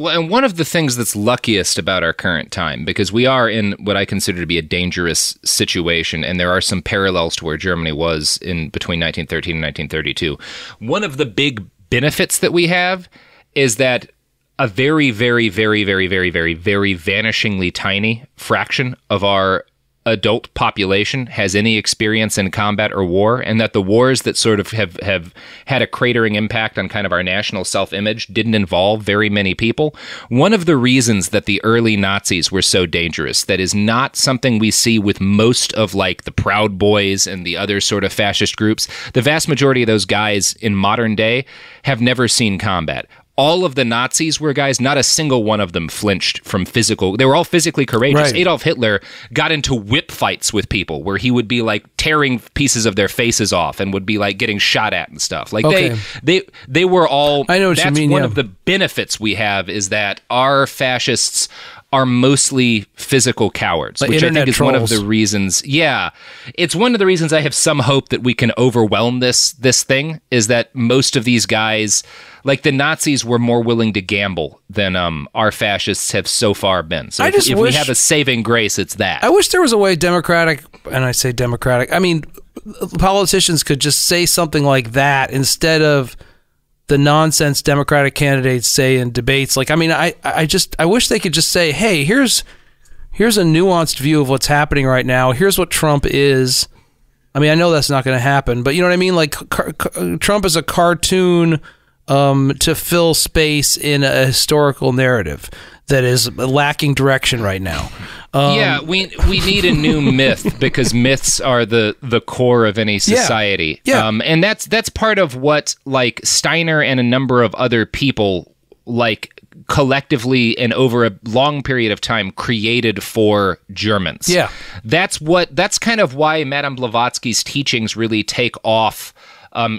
Well, and one of the things that's luckiest about our current time, because we are in what I consider to be a dangerous situation, and there are some parallels to where Germany was in between 1913 and 1932. One of the big benefits that we have is that a very, very, very, very, very, very, very vanishingly tiny fraction of our adult population has any experience in combat or war, and that the wars that sort of have had a cratering impact on kind of our national self-image didn't involve very many people. One of the reasons that the early Nazis were so dangerous, that is not something we see with most of like the Proud Boys and the other sort of fascist groups. The vast majority of those guys in modern day have never seen combat. All of the Nazis were guys, not a single one of them flinched from physical. They were all physically courageous. Right. Adolf Hitler got into whip fights with people where he would be like tearing pieces of their faces off and would be like getting shot at and stuff. Like they were all, I know what you mean. That's one of the benefits we have, is that our fascists are mostly physical cowards, which I think is one of the reasons. Yeah, it's one of the reasons I have some hope that we can overwhelm this thing, is that most of these guys, like the Nazis, were more willing to gamble than our fascists have so far been. So if we have a saving grace, it's that. I wish there was a way Democratic, and I say Democratic, I mean politicians, could just say something like that instead of the nonsense Democratic candidates say in debates. Like, I mean, I wish they could just say, hey, here's a nuanced view of what's happening right now. Here's what Trump is. I mean, I know that's not going to happen, but you know what I mean? Like, Trump is a cartoon to fill space in a historical narrative that is lacking direction right now. Yeah, we need a new myth, because myths are the core of any society. Yeah. And that's part of what like Steiner and a number of other people like collectively and over a long period of time created for Germans. Yeah. That's kind of why Madame Blavatsky's teachings really take off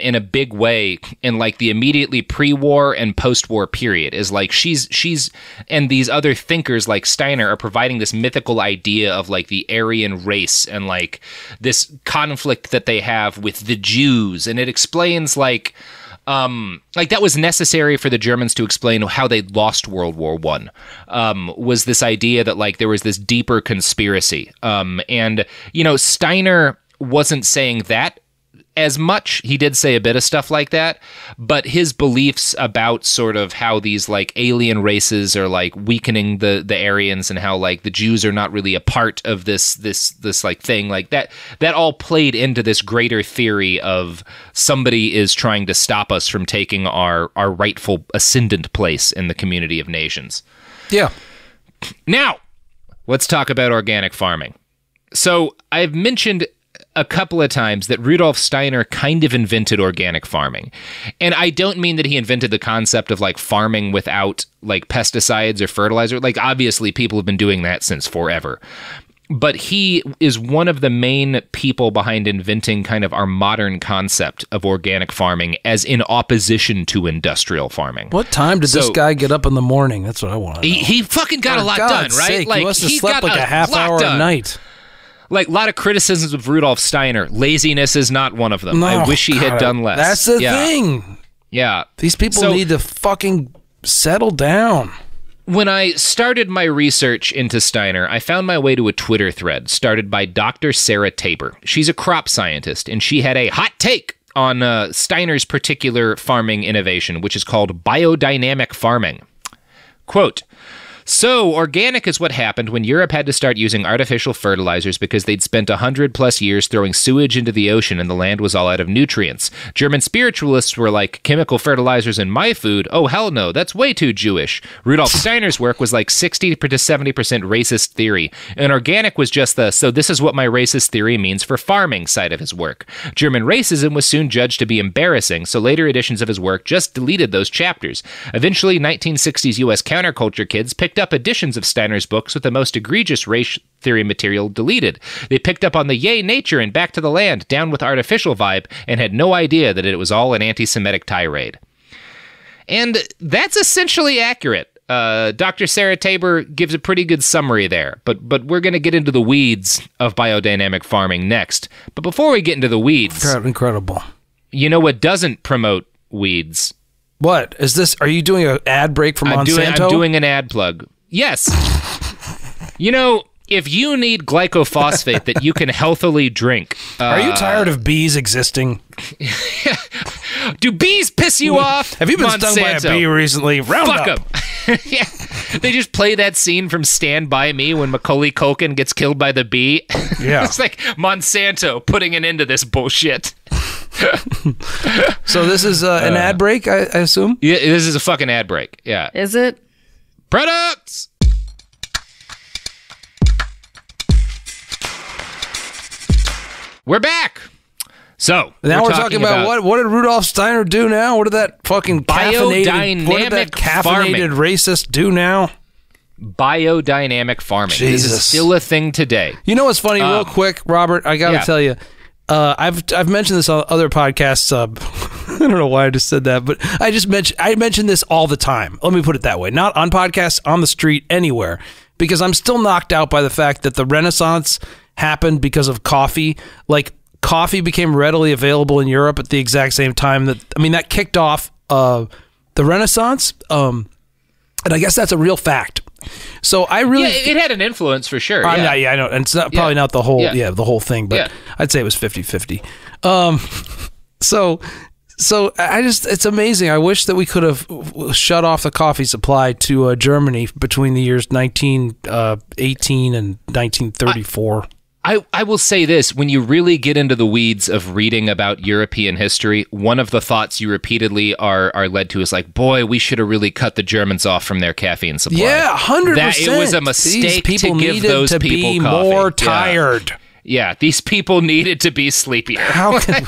in a big way in like the immediately pre-war and post-war period, is like she's and these other thinkers like Steiner are providing this mythical idea of like the Aryan race and like this conflict that they have with the Jews, and it explains like like that was necessary for the Germans to explain how they lost World War I, was this idea that like there was this deeper conspiracy. And, you know, Steiner wasn't saying that as much. He did say a bit of stuff like that, but his beliefs about sort of how these like alien races are like weakening the Aryans, and how like the Jews are not really a part of this like thing, like that all played into this greater theory of somebody is trying to stop us from taking our rightful ascendant place in the community of nations. Yeah. Now, let's talk about organic farming. So I've mentioned a couple of times that Rudolf Steiner kind of invented organic farming. And I don't mean that he invented the concept of like farming without like pesticides or fertilizer. Like obviously people have been doing that since forever. But he is one of the main people behind inventing kind of our modern concept of organic farming as in opposition to industrial farming. What time did this guy get up in the morning? That's what I want to know. He fucking got a lot done, right? Like he must have slept like a half hour a night. Like, a lot of criticisms of Rudolf Steiner. Laziness is not one of them. No, I wish he had done less. That's the thing. Yeah. These people need to fucking settle down. When I started my research into Steiner, I found my way to a Twitter thread started by Dr. Sarah Tabor. She's a crop scientist, and she had a hot take on Steiner's particular farming innovation, which is called biodynamic farming. Quote, "So, organic is what happened when Europe had to start using artificial fertilizers because they'd spent 100+ years throwing sewage into the ocean and the land was all out of nutrients. German spiritualists were like, chemical fertilizers in my food? Oh, hell no, that's way too Jewish. Rudolf Steiner's work was like 60 to 70% racist theory, and organic was just the, so this is what my racist theory means for farming side of his work. German racism was soon judged to be embarrassing, so later editions of his work just deleted those chapters. Eventually, 1960s U.S. counterculture kids picked up editions of Steiner's books with the most egregious race theory material deleted. They picked up on the yay nature and back to the land, down with artificial vibe, and had no idea that it was all an anti-Semitic tirade." And that's essentially accurate. Dr. Sarah Tabor gives a pretty good summary there, but we're going to get into the weeds of biodynamic farming next. But before we get into the weeds... Incredible. You know what doesn't promote weeds? What is this? Are you doing an ad break for Monsanto? I'm doing an ad plug. Yes. You know, if you need glyphosate that you can healthily drink, are you tired of bees existing? Do bees piss you off? Have you been stung by a bee recently? Round up. Fuck 'em. Yeah, they just play that scene from Stand By Me when Macaulay Culkin gets killed by the bee. Yeah, it's like Monsanto putting an end to this bullshit. So this is an ad break, I assume? Yeah, this is a fucking ad break. Yeah. Is it? Products! We're back! So, now we're talking about... What did Rudolf Steiner do now? What did that fucking caffeinated... What did that caffeinated farming racist do now? Biodynamic farming. Jesus. This is still a thing today. You know what's funny? Real quick, Robert, I gotta tell you... I've mentioned this on other podcasts. I don't know why I just said that, but I mention this all the time. Let me put it that way. Not on podcasts, on the street, anywhere, because I'm still knocked out by the fact that the Renaissance happened because of coffee. Like coffee became readily available in Europe at the exact same time that that kicked off the Renaissance, and I guess that's a real fact. So I really, it had an influence for sure. Yeah, I know, and it's not probably not the whole, the whole thing, but I'd say it was 50-50. So I just, it's amazing. I wish that we could have shut off the coffee supply to Germany between the years 1918 and 1934. I will say this, when you really get into the weeds of reading about European history, one of the thoughts you repeatedly are led to is like, boy, we should have really cut the Germans off from their caffeine supply. Yeah, 100%. That it was a mistake to give those people coffee. More tired. Yeah, these people needed to be sleepier. How can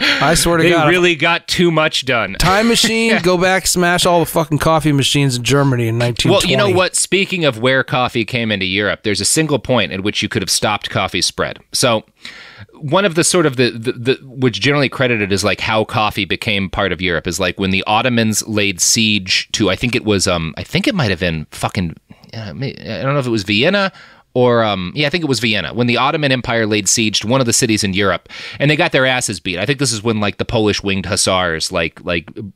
I swear to God. They really got too much done. Time machine, go back, smash all the fucking coffee machines in Germany in 1920. Well, you know what? Speaking of where coffee came into Europe, there's a single point at which you could have stopped coffee spread. So one of the sort of the which generally credited as like how coffee became part of Europe is like when the Ottomans laid siege to, I think it might have been fucking, I don't know if it was Vienna or I think it was Vienna, when the Ottoman Empire laid siege to one of the cities in Europe, and they got their asses beat. I think this is when like the Polish winged hussars like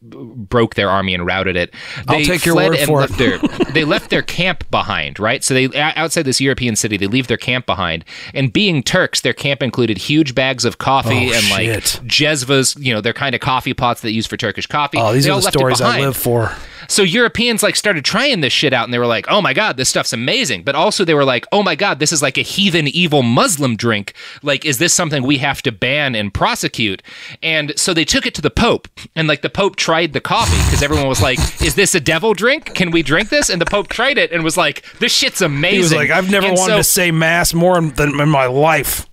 broke their army and routed it. I'll take your word for it. They left their camp behind, right? So they outside this European city, they leave their camp behind. And being Turks, their camp included huge bags of coffee and like jezvas, you know, they're kind of coffee pots that they use for Turkish coffee. Oh, these are the stories I live for. So Europeans like started trying this shit out, and they were like, oh my God, this stuff's amazing. But also they were like, oh my God, this is like a heathen evil Muslim drink. Like, is this something we have to ban and prosecute? And so they took it to the Pope, and like the Pope tried the coffee because everyone was like, is this a devil drink? Can we drink this? And the Pope tried it and was like, this shit's amazing. He was like, I've never wanted to say mass more than in my life.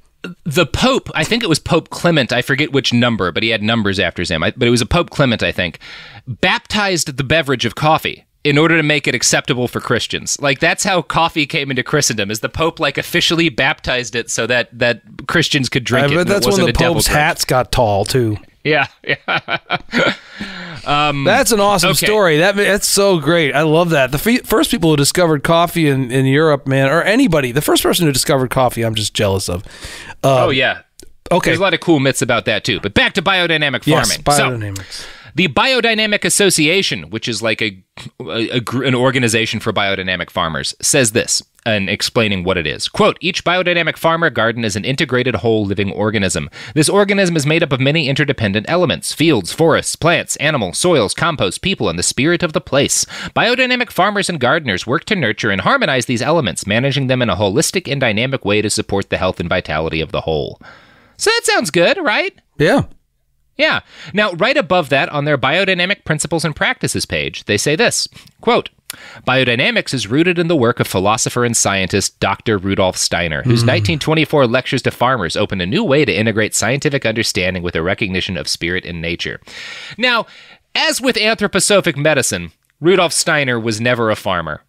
The Pope, I think it was Pope Clement, I forget which number, but he had numbers after his name, but it was a Pope Clement, I think, baptized the beverage of coffee in order to make it acceptable for Christians. Like, that's how coffee came into Christendom, is the Pope, like, officially baptized it so that, Christians could drink it. But that's when the Pope's hats got tall, too. Yeah. That's an awesome story. That's so great. I love that. The first people who discovered coffee in Europe, man, or anybody, the first person who discovered coffee, I'm just jealous of. Oh, yeah. Okay. There's a lot of cool myths about that, too. But back to biodynamic farming. Yes, biodynamics. So, the Biodynamic Association, which is like an organization for biodynamic farmers, says this, and explaining what it is. Quote, each biodynamic farmer garden is an integrated whole living organism. This organism is made up of many interdependent elements: fields, forests, plants, animals, soils, compost, people, and the spirit of the place. Biodynamic farmers and gardeners work to nurture and harmonize these elements, managing them in a holistic and dynamic way to support the health and vitality of the whole. So that sounds good, right? Yeah. Yeah. Now, right above that, on their biodynamic principles and practices page, they say this, quote, biodynamics is rooted in the work of philosopher and scientist Dr. Rudolf Steiner, whose 1924 lectures to farmers opened a new way to integrate scientific understanding with a recognition of spirit and nature. Now, as with anthroposophic medicine, Rudolf Steiner was never a farmer.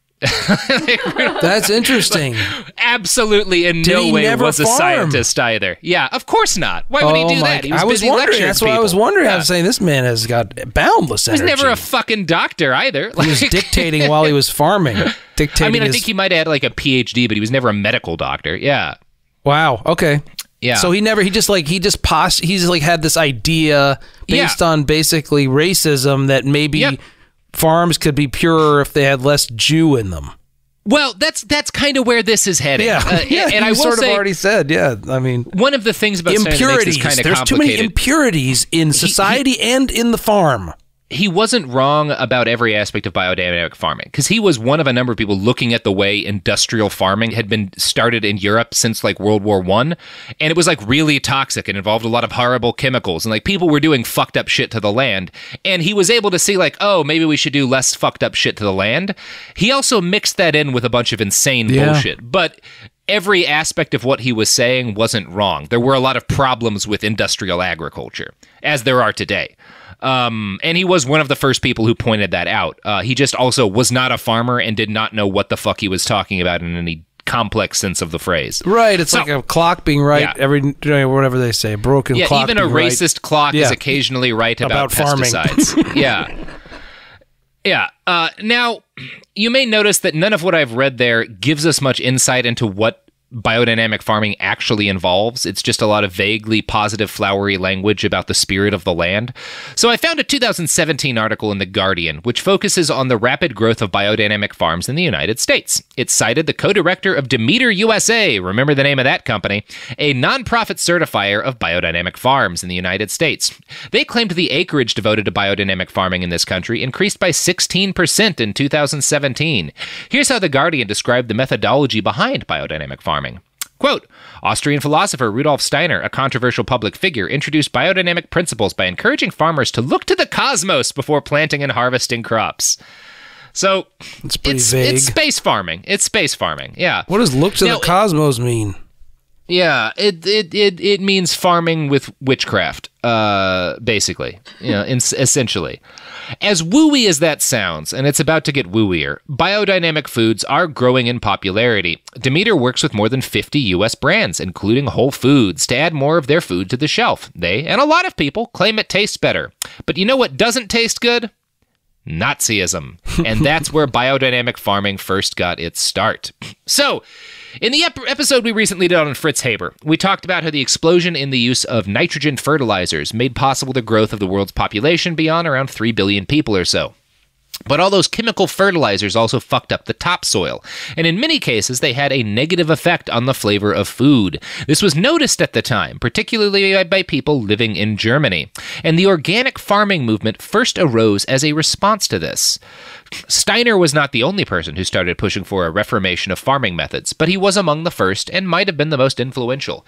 That's interesting. Like, absolutely in no way was a scientist either. Yeah, of course not. Why would he do that? He was busy lecturing. That's what I was wondering. I was saying, this man has got boundless energy. He was never a fucking doctor either. Like, he was dictating while he was farming. I mean, I think he might have had like a PhD, but he was never a medical doctor. Yeah. Wow. Okay. Yeah. So he never, he's like had this idea based on basically racism that maybe farms could be purer if they had less Jew in them. Well, that's kind of where this is heading. Yeah, and I will sort of already said. Yeah, I mean, one of the things about impurities. There's too many impurities in society and in the farm. He wasn't wrong about every aspect of biodynamic farming, because he was one of a number of people looking at the way industrial farming had been started in Europe since like World War I, and it was like really toxic and involved a lot of horrible chemicals, and like people were doing fucked up shit to the land, and he was able to see like, oh, maybe we should do less fucked up shit to the land. He also mixed that in with a bunch of insane bullshit, but every aspect of what he was saying wasn't wrong. There were a lot of problems with industrial agriculture, as there are today. And he was one of the first people who pointed that out. He just also was not a farmer and did not know what the fuck he was talking about in any complex sense of the phrase. Right. It's like a clock being right whatever they say, broken clock. Even a racist clock is occasionally right about pesticides. Farming. Now, you may notice that none of what I've read there gives us much insight into what biodynamic farming actually involves. It's just a lot of vaguely positive, flowery language about the spirit of the land. So I found a 2017 article in The Guardian, which focuses on the rapid growth of biodynamic farms in the United States. It cited the co-director of Demeter USA, remember the name of that company, a nonprofit certifier of biodynamic farms in the United States. They claimed the acreage devoted to biodynamic farming in this country increased by 16% in 2017. Here's how The Guardian described the methodology behind biodynamic farming. Quote, Austrian philosopher Rudolf Steiner, a controversial public figure, introduced biodynamic principles by encouraging farmers to look to the cosmos before planting and harvesting crops. So it's space farming. It's space farming. Yeah. What does look to the cosmos mean? Yeah, it means farming with witchcraft, basically, essentially. As wooey as that sounds, and it's about to get wooier, biodynamic foods are growing in popularity. Demeter works with more than 50 U.S. brands, including Whole Foods, to add more of their food to the shelf. They, and a lot of people, claim it tastes better. But you know what doesn't taste good? Nazism. And that's where biodynamic farming first got its start. So In the episode we recently did on Fritz Haber, we talked about how the explosion in the use of nitrogen fertilizers made possible the growth of the world's population beyond around 3 billion people or so. But all those chemical fertilizers also fucked up the topsoil, and in many cases they had a negative effect on the flavor of food. This was noticed at the time, particularly by people living in Germany, and the organic farming movement first arose as a response to this. Steiner was not the only person who started pushing for a reformation of farming methods, but he was among the first and might have been the most influential.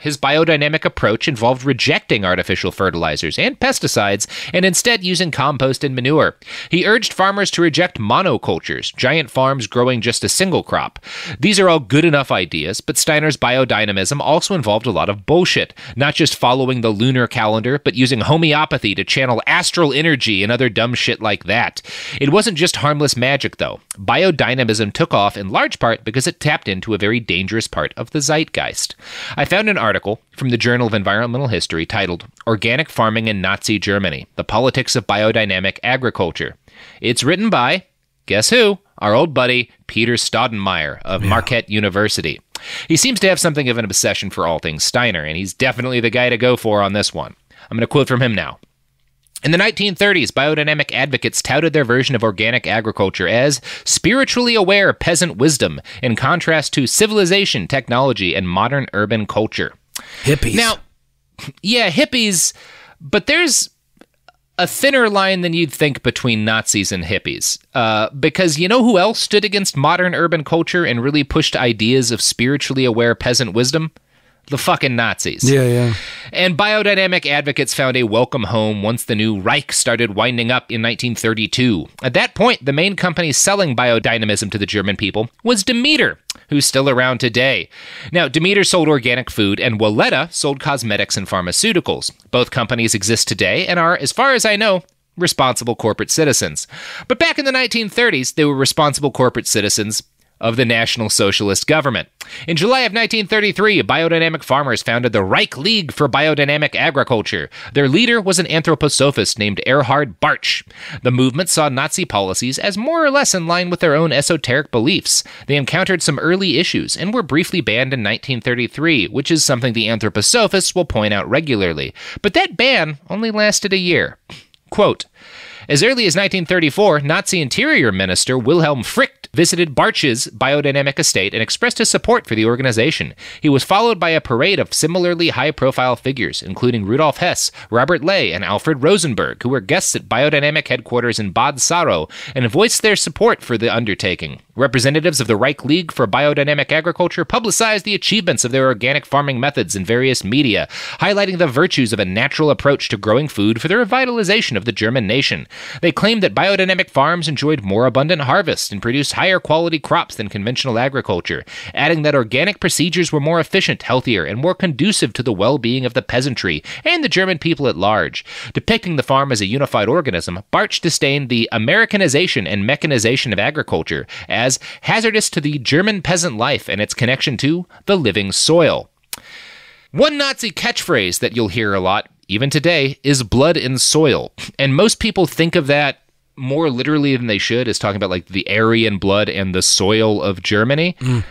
His biodynamic approach involved rejecting artificial fertilizers and pesticides and instead using compost and manure. He urged farmers to reject monocultures, giant farms growing just a single crop. These are all good enough ideas, but Steiner's biodynamism also involved a lot of bullshit, not just following the lunar calendar, but using homeopathy to channel astral energy and other dumb shit like that. It wasn't just harmless magic, though. Biodynamism took off in large part because it tapped into a very dangerous part of the zeitgeist. I found an article from the Journal of Environmental History titled "Organic Farming in Nazi Germany: The Politics of Biodynamic Agriculture." It's written by, guess who? Our old buddy, Peter Staudenmaier of Marquette University. He seems to have something of an obsession for all things Steiner, and he's definitely the guy to go for on this one. I'm going to quote from him now. In the 1930s, biodynamic advocates touted their version of organic agriculture as spiritually aware peasant wisdom in contrast to civilization, technology, and modern urban culture. Hippies. Now, yeah, hippies, but there's a thinner line than you'd think between Nazis and hippies, because you know who else stood against modern urban culture and really pushed ideas of spiritually aware peasant wisdom? The fucking Nazis. Yeah, yeah. And biodynamic advocates found a welcome home once the new Reich started winding up in 1932. At that point, the main company selling biodynamism to the German people was Demeter, who's still around today. Now, Demeter sold organic food, and Weleda sold cosmetics and pharmaceuticals. Both companies exist today and are, as far as I know, responsible corporate citizens. But back in the 1930s, they were responsible corporate citizens of the National Socialist government. In July of 1933, biodynamic farmers founded the Reich League for Biodynamic Agriculture. Their leader was an anthroposophist named Erhard Bartsch. The movement saw Nazi policies as more or less in line with their own esoteric beliefs. They encountered some early issues and were briefly banned in 1933, which is something the anthroposophists will point out regularly. But that ban only lasted a year. Quote, as early as 1934, Nazi Interior Minister Wilhelm Frick visited Bartsch's biodynamic estate and expressed his support for the organization. He was followed by a parade of similarly high-profile figures, including Rudolf Hess, Robert Ley, and Alfred Rosenberg, who were guests at biodynamic headquarters in Bad Saro and voiced their support for the undertaking. Representatives of the Reich League for Biodynamic Agriculture publicized the achievements of their organic farming methods in various media, highlighting the virtues of a natural approach to growing food for the revitalization of the German nation. They claimed that biodynamic farms enjoyed more abundant harvests and produced higher quality crops than conventional agriculture, adding that organic procedures were more efficient, healthier, and more conducive to the well-being of the peasantry and the German people at large. Depicting the farm as a unified organism, Bartsch disdained the Americanization and mechanization of agriculture as hazardous to the German peasant life and its connection to the living soil. One Nazi catchphrase that you'll hear a lot, even today, is blood in soil. And most people think of that more literally than they should, as talking about like the Aryan blood and the soil of Germany. Mm.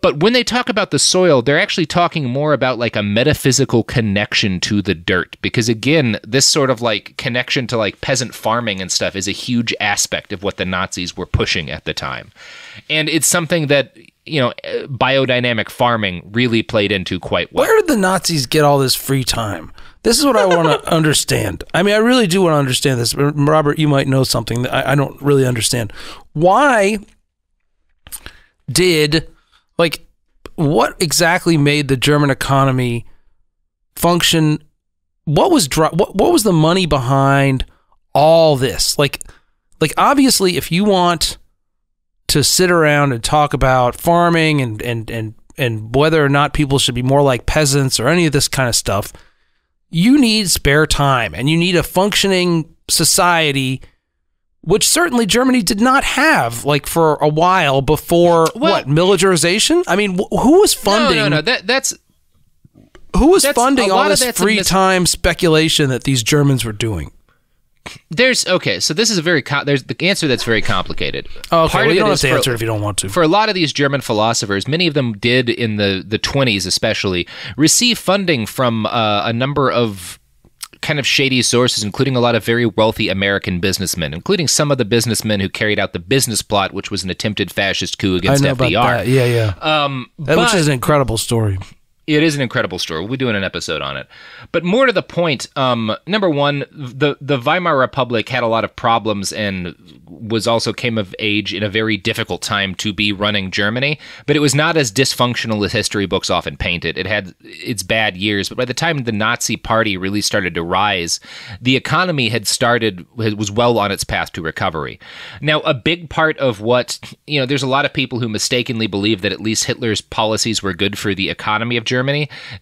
But when they talk about the soil, they're actually talking more about like a metaphysical connection to the dirt. Because again, this sort of like connection to like peasant farming and stuff is a huge aspect of what the Nazis were pushing at the time. And it's something that, you know, biodynamic farming really played into quite well. Where did the Nazis get all this free time? This is what I want to understand. I mean, I really do want to understand this. Robert, you might know something that I don't really understand. Why did, like, what exactly made the German economy function? What was the money behind all this? Like obviously, if you want to sit around and talk about farming and whether or not people should be more like peasants or any of this kind of stuff, you need spare time, and you need a functioning society, which certainly Germany did not have, like, for a while before, well, what, militarization? I mean, who was funding... No, who was funding all this free time speculation that these Germans were doing? There's okay. So this is a very there's the answer that's very complicated. Oh, okay. Well, you don't have to answer if you don't want to. For a lot of these German philosophers, many of them did in the 20s, especially, receive funding from a number of kind of shady sources, including a lot of very wealthy American businessmen, including some of the businessmen who carried out the business plot, which was an attempted fascist coup against FDR. I know about that. Yeah, yeah. Which is an incredible story. It is an incredible story. We'll be doing an episode on it. But more to the point, number one, the Weimar Republic had a lot of problems and was also came of age in a very difficult time to be running Germany. But it was not as dysfunctional as history books often paint it. It had its bad years. But by the time the Nazi Party really started to rise, the economy had started, was well on its path to recovery. Now, a big part of what, you know, there's a lot of people who mistakenly believe that at least Hitler's policies were good for the economy of Germany.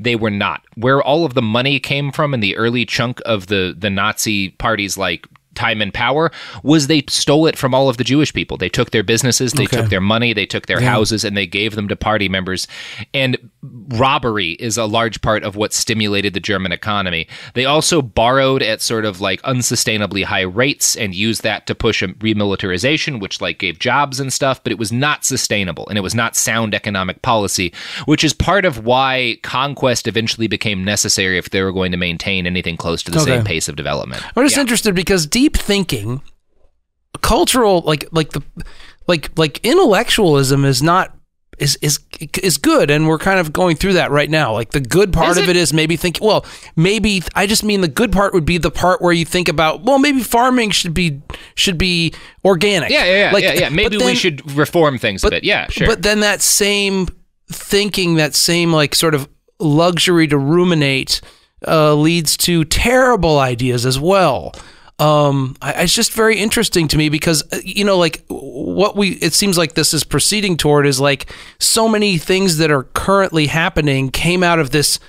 They were not. Where all of the money came from in the early chunk of the Nazi parties like time and power was they stole it from all of the Jewish people. They took their businesses, they took their money, they took their houses, and they gave them to party members. And robbery is a large part of what stimulated the German economy. They also borrowed at sort of like unsustainably high rates and used that to push remilitarization, which like gave jobs and stuff, but it was not sustainable and it was not sound economic policy, which is part of why conquest eventually became necessary if they were going to maintain anything close to the same pace of development. I'm just interested because deep thinking, cultural, like intellectualism is not is good, and we're kind of going through that right now. Like the good part of it is maybe thinking. Well, maybe I just mean the good part would be the part where you think about. Well, maybe farming should be organic. Yeah, yeah, yeah. Like, yeah. Maybe we should reform things a bit. Yeah, sure. But then that same thinking, that same like sort of luxury to ruminate, leads to terrible ideas as well. It's just very interesting to me because, you know, like what it seems like this is proceeding toward is like so many things that are currently happening came out of this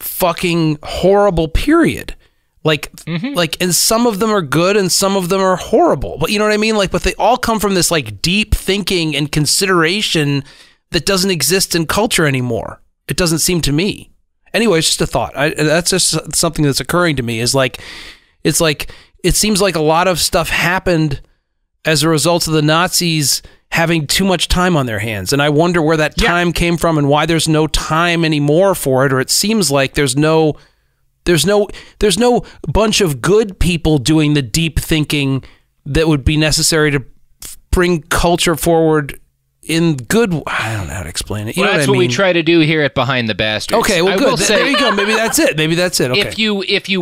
fucking horrible period. Like, and some of them are good and some of them are horrible, but you know what I mean? Like, but they all come from this like deep thinking and consideration that doesn't exist in culture anymore. It doesn't seem to me. Anyway, it's just a thought. That's just something that's occurring to me is like, it's like, it seems like a lot of stuff happened as a result of the Nazis having too much time on their hands. And I wonder where that time came from and why there's no time anymore for it. Or it seems like there's no bunch of good people doing the deep thinking that would be necessary to bring culture forward in good. I don't know how to explain it. You know that's what we try to do here at Behind the Bastards. Okay, well, good. There you go. Maybe that's it. Maybe that's it. Okay. If you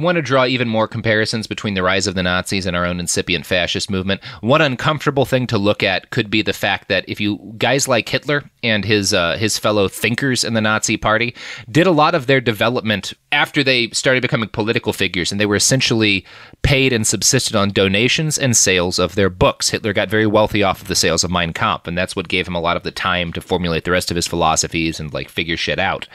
wanna draw even more comparisons between the rise of the Nazis and our own incipient fascist movement, one uncomfortable thing to look at could be the fact that if you guys like Hitler and his fellow thinkers in the Nazi Party did a lot of their development after they started becoming political figures, and they were essentially paid and subsisted on donations and sales of their books. Hitler got very wealthy off of the sales of Mein Kampf, and that's what gave him a lot of the time to formulate the rest of his philosophies and like figure shit out.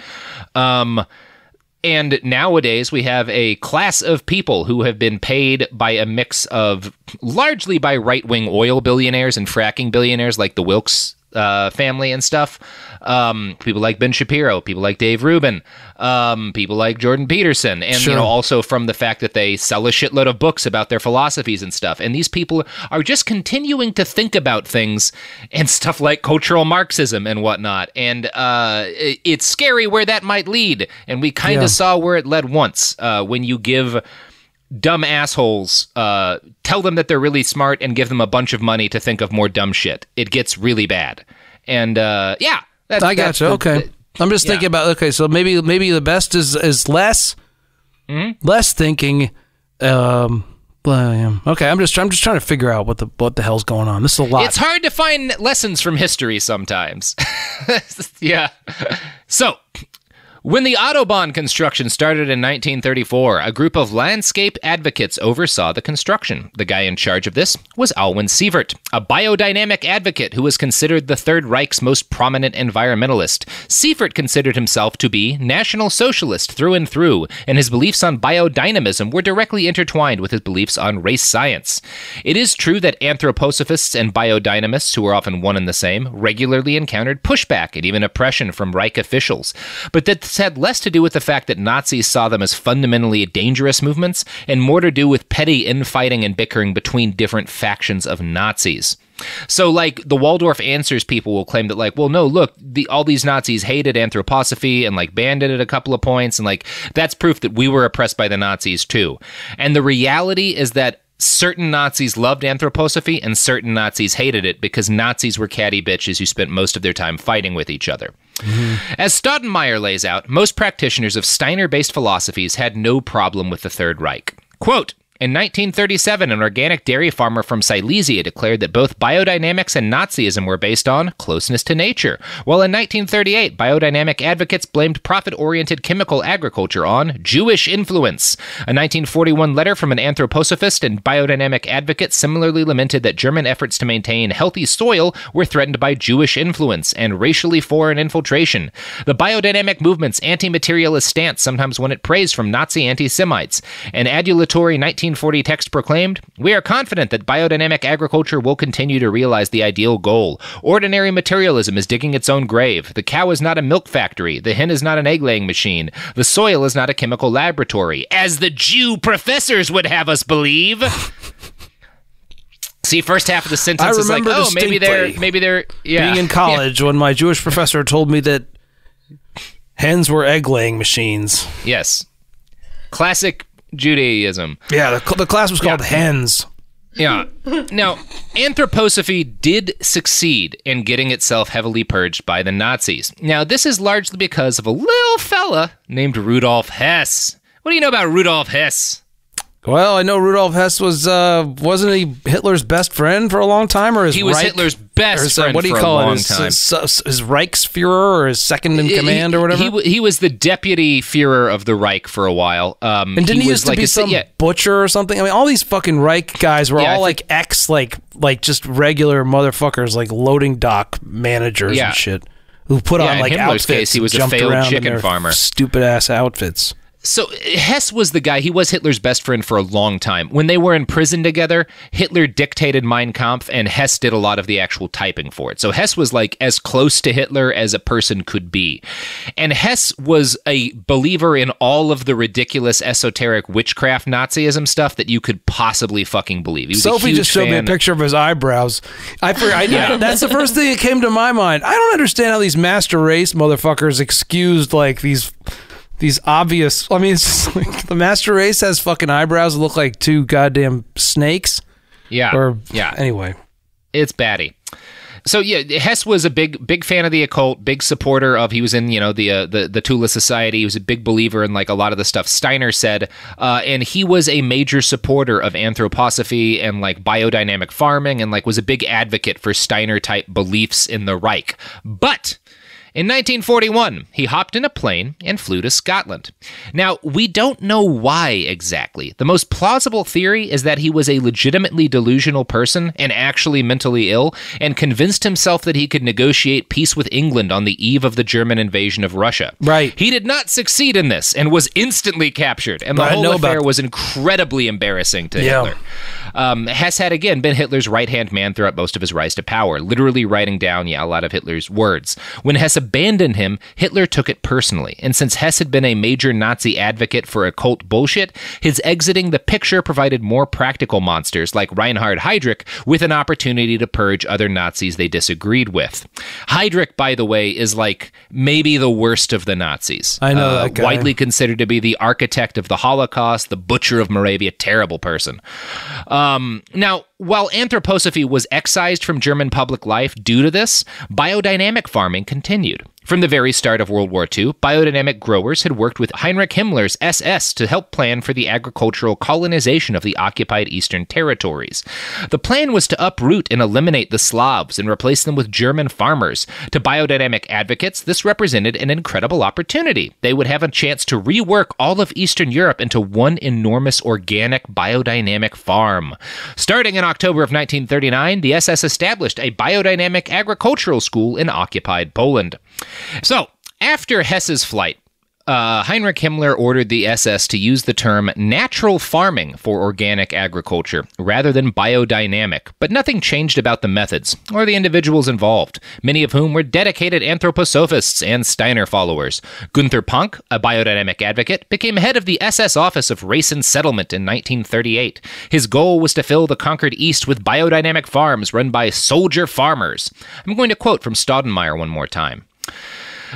And nowadays we have a class of people who have been paid by a mix of largely by right-wing oil billionaires and fracking billionaires like the Wilkes family and stuff. People like Ben Shapiro, people like Dave Rubin, people like Jordan Peterson, and you know, also from the fact that they sell a shitload of books about their philosophies and stuff. And these people are just continuing to think about things and stuff like cultural Marxism and whatnot. And it's scary where that might lead. And we kind of saw where it led once when you give dumb assholes, tell them that they're really smart and give them a bunch of money to think of more dumb shit. It gets really bad. And I gotcha. Okay. I'm just thinking about, okay, so maybe the best is less, less thinking. Okay, I'm just trying to figure out what the hell's going on. This is a lot. It's hard to find lessons from history sometimes. Yeah. So, when the Autobahn construction started in 1934, a group of landscape advocates oversaw the construction. The guy in charge of this was Alwin Seifert, a biodynamic advocate who was considered the Third Reich's most prominent environmentalist. Seifert considered himself to be National Socialist through and through, and his beliefs on biodynamism were directly intertwined with his beliefs on race science. It is true that anthroposophists and biodynamists, who are often one and the same, regularly encountered pushback and even oppression from Reich officials, but that this had less to do with the fact that Nazis saw them as fundamentally dangerous movements and more to do with petty infighting and bickering between different factions of Nazis. So, like, the Waldorf Answers people will claim that, like, well, no, look, all these Nazis hated anthroposophy and, like, banned it at a couple of points, and, like, that's proof that we were oppressed by the Nazis, too. And the reality is that certain Nazis loved anthroposophy and certain Nazis hated it because Nazis were catty bitches who spent most of their time fighting with each other. Mm-hmm. As Staudenmaier lays out, most practitioners of Steiner-based philosophies had no problem with the Third Reich. Quote, in 1937, an organic dairy farmer from Silesia declared that both biodynamics and Nazism were based on closeness to nature, while in 1938, biodynamic advocates blamed profit-oriented chemical agriculture on Jewish influence. A 1941 letter from an anthroposophist and biodynamic advocate similarly lamented that German efforts to maintain healthy soil were threatened by Jewish influence and racially foreign infiltration. The biodynamic movement's anti-materialist stance sometimes won it praise from Nazi anti-Semites. An adulatory 1940 text proclaimed, "We are confident that biodynamic agriculture will continue to realize the ideal goal. Ordinary materialism is digging its own grave. The cow is not a milk factory. The hen is not an egg-laying machine. The soil is not a chemical laboratory, as the Jew professors would have us believe." See, first half of the sentence is like, oh, maybe they're yeah. Being in college when my Jewish professor told me that hens were egg-laying machines. Yes. Classic Judaism. Yeah, the class was called Hens. Yeah. Now, anthroposophy did succeed in getting itself heavily purged by the Nazis. Now, this is largely because of a little fella named Rudolf Hess. What do you know about Rudolf Hess? Well, I know Rudolf Hess was, wasn't he Hitler's best friend for a long time? Or his he was Reich, Hitler's best his, friend what do you for call a long it? Time. His Reichsfuhrer or his second in command or whatever? He was the deputy Fuhrer of the Reich for a while. And didn't he used to like be some butcher or something? I mean, all these fucking Reich guys were all like ex, like just regular motherfuckers, like loading dock managers and shit. Who put on like outfits. In Himmler's case, he was a failed chicken farmer. Stupid ass outfits. So Hess was the guy, he was Hitler's best friend for a long time. When they were in prison together, Hitler dictated Mein Kampf, and Hess did a lot of the actual typing for it. So Hess was like as close to Hitler as a person could be. And Hess was a believer in all of the ridiculous esoteric witchcraft Nazism stuff that you could possibly fucking believe. He was Sophie a huge just showed fan. Me a picture of his eyebrows. I that's the first thing that came to my mind. I don't understand how these master race motherfuckers excused like these obvious, I mean, it's just like the master race has fucking eyebrows that look like two goddamn snakes. Yeah. Or, yeah. Anyway. It's batty. So, yeah, Hess was a big fan of the occult, big supporter of, he was in, you know, the Thule Society. He was a big believer in, like, a lot of the stuff Steiner said. And he was a major supporter of anthroposophy and, like, biodynamic farming and, like, was a big advocate for Steiner-type beliefs in the Reich. But in 1941, he hopped in a plane and flew to Scotland. Now, we don't know why exactly. The most plausible theory is that he was a legitimately delusional person and actually mentally ill, and convinced himself that he could negotiate peace with England on the eve of the German invasion of Russia. Right. He did not succeed in this and was instantly captured, and the whole affair was incredibly embarrassing to Hitler. Hess had, again, been Hitler's right-hand man throughout most of his rise to power, literally writing down, a lot of Hitler's words. When Hess abandoned him, Hitler took it personally, and since Hess had been a major Nazi advocate for occult bullshit, his exiting the picture provided more practical monsters like Reinhard Heydrich with an opportunity to purge other Nazis they disagreed with. Heydrich, by the way, is like maybe the worst of the Nazis. I know that guy. Widely considered to be the architect of the Holocaust, the butcher of Moravia, terrible person. Now, while anthroposophy was excised from German public life due to this, biodynamic farming continued. From the very start of World War II, biodynamic growers had worked with Heinrich Himmler's SS to help plan for the agricultural colonization of the occupied eastern territories. The plan was to uproot and eliminate the Slavs and replace them with German farmers. To biodynamic advocates, this represented an incredible opportunity. They would have a chance to rework all of Eastern Europe into one enormous organic biodynamic farm. Starting in October of 1939, the SS established a biodynamic agricultural school in occupied Poland. So, after Hess's flight, Heinrich Himmler ordered the SS to use the term natural farming for organic agriculture rather than biodynamic, but nothing changed about the methods or the individuals involved, many of whom were dedicated anthroposophists and Steiner followers. Gunther Pank, a biodynamic advocate, became head of the SS Office of Race and Settlement in 1938. His goal was to fill the conquered East with biodynamic farms run by soldier farmers. I'm going to quote from Staudenmaier one more time.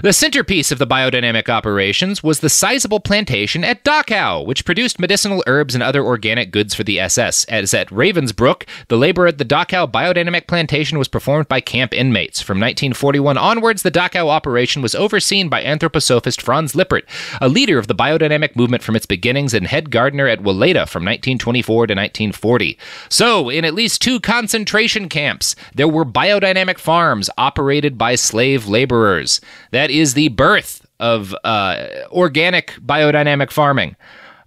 The centerpiece of the biodynamic operations was the sizable plantation at Dachau, which produced medicinal herbs and other organic goods for the SS. As at Ravensbrück, the labor at the Dachau biodynamic plantation was performed by camp inmates. From 1941 onwards, the Dachau operation was overseen by anthroposophist Franz Lippert, a leader of the biodynamic movement from its beginnings and head gardener at Weleda from 1924 to 1940. So, in at least two concentration camps, there were biodynamic farms operated by slave laborers. That is the birth of organic biodynamic farming,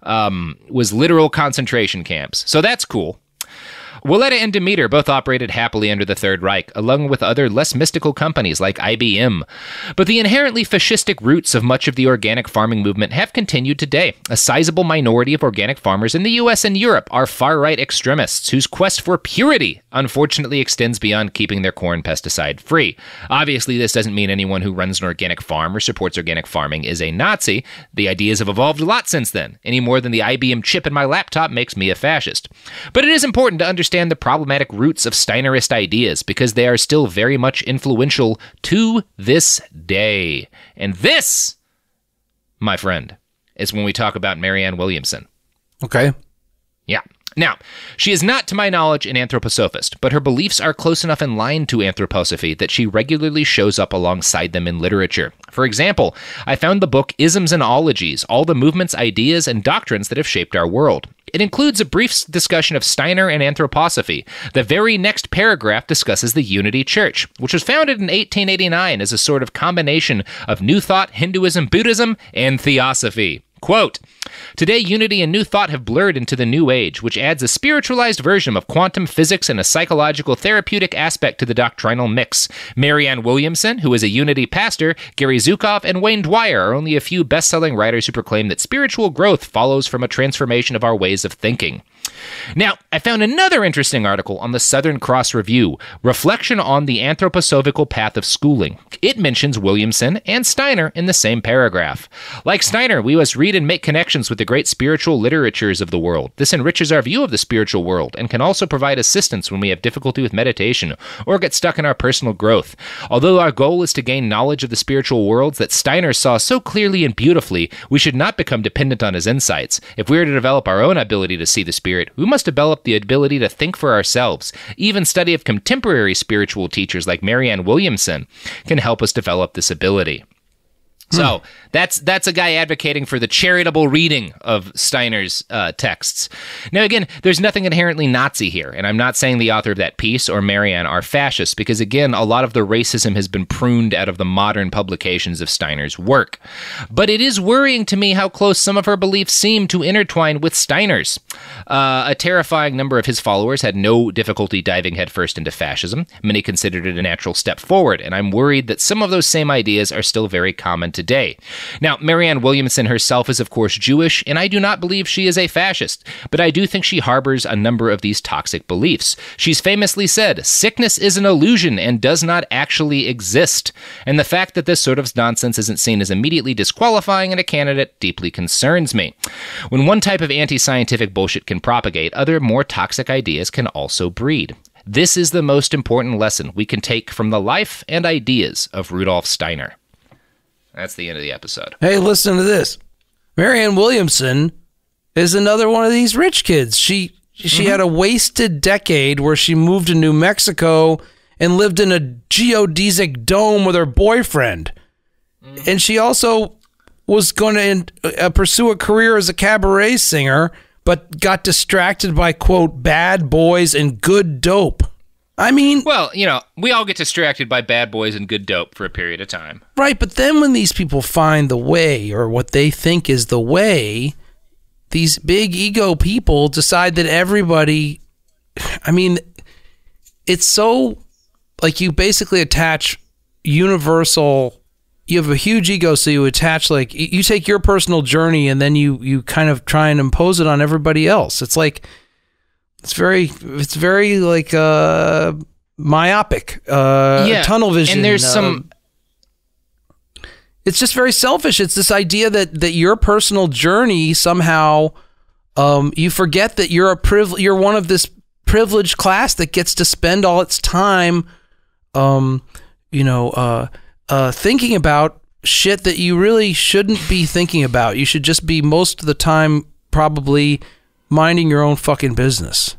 was literal concentration camps. So that's cool. Weleda and Demeter both operated happily under the Third Reich, along with other less mystical companies like IBM. But the inherently fascistic roots of much of the organic farming movement have continued today. A sizable minority of organic farmers in the U.S. and Europe are far-right extremists whose quest for purity, unfortunately, extends beyond keeping their corn pesticide-free. Obviously, this doesn't mean anyone who runs an organic farm or supports organic farming is a Nazi. The ideas have evolved a lot since then, any more than the IBM chip in my laptop makes me a fascist. But it is important to understand the problematic roots of Steinerist ideas, because they are still very much influential to this day. And this, my friend, is when we talk about Marianne Williamson. Okay. Yeah. Now, she is not, to my knowledge, an anthroposophist, but her beliefs are close enough in line to anthroposophy that she regularly shows up alongside them in literature. For example, I found the book Isms and Ologies, All the Movements, Ideas, and Doctrines That Have Shaped Our World. It includes a brief discussion of Steiner and anthroposophy. The very next paragraph discusses the Unity Church, which was founded in 1889 as a sort of combination of New Thought, Hinduism, Buddhism, and Theosophy. Quote, today unity and new thought have blurred into the new age, which adds a spiritualized version of quantum physics and a psychological therapeutic aspect to the doctrinal mix. Marianne Williamson, who is a unity pastor, Gary Zukav, and Wayne Dwyer are only a few best-selling writers who proclaim that spiritual growth follows from a transformation of our ways of thinking. Now, I found another interesting article on the Southern Cross Review, Reflection on the Anthroposophical Path of Schooling. It mentions Williamson and Steiner in the same paragraph. Like Steiner, we must read and make connections with the great spiritual literatures of the world. This enriches our view of the spiritual world and can also provide assistance when we have difficulty with meditation or get stuck in our personal growth. Although our goal is to gain knowledge of the spiritual worlds that Steiner saw so clearly and beautifully, we should not become dependent on his insights. If we are to develop our own ability to see the spiritual, we must develop the ability to think for ourselves. Even study of contemporary spiritual teachers like Marianne Williamson can help us develop this ability. So that's a guy advocating for the charitable reading of Steiner's texts. Now, again, there's nothing inherently Nazi here, and I'm not saying the author of that piece or Marianne are fascists, because, again, a lot of the racism has been pruned out of the modern publications of Steiner's work. But it is worrying to me how close some of her beliefs seem to intertwine with Steiner's. A terrifying number of his followers had no difficulty diving headfirst into fascism. Many considered it a natural step forward, and I'm worried that some of those same ideas are still very common today. Now, Marianne Williamson herself is, of course, Jewish, and I do not believe she is a fascist, but I do think she harbors a number of these toxic beliefs. She's famously said, sickness is an illusion and does not actually exist, and the fact that this sort of nonsense isn't seen as immediately disqualifying in a candidate deeply concerns me. When one type of anti-scientific bullshit can propagate, other more toxic ideas can also breed. This is the most important lesson we can take from the life and ideas of Rudolf Steiner. That's the end of the episode. Hey, listen to this. Marianne Williamson is another one of these rich kids. She had a wasted decade where she moved to New Mexico and lived in a geodesic dome with her boyfriend. And she also was going to pursue a career as a cabaret singer, but got distracted by, quote, bad boys and good dope. I mean... Well, you know, we all get distracted by bad boys and good dope for a period of time. Right, but then when these people find the way, or what they think is the way, these big ego people decide that everybody... I mean, it's so... Like, you basically attach universal you have a huge ego, so you attach, like, you take your personal journey and then you kind of try and impose it on everybody else. It's like, it's very like myopic, yeah, tunnel vision. And there's some, it's just very selfish. It's this idea that your personal journey somehow, you forget that you're one of this privileged class that gets to spend all its time, thinking about shit that you really shouldn't be thinking about. You should just be most of the time probably minding your own fucking business.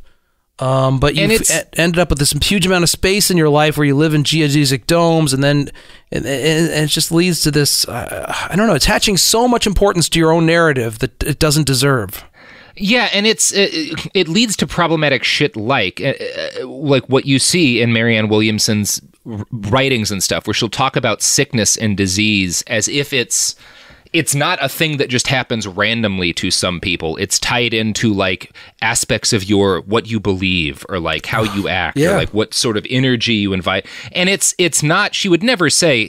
But you ended up with this huge amount of space in your life where you live in geodesic domes, and then and it just leads to this, I don't know, attaching so much importance to your own narrative that it doesn't deserve. Yeah, and it leads to problematic shit like what you see in Marianne Williamson's writings and stuff, where she'll talk about sickness and disease as if it's not a thing that just happens randomly to some people. It's tied into like aspects of what you believe, or like how you act, yeah, or like what sort of energy you invite. And it's not, she would never say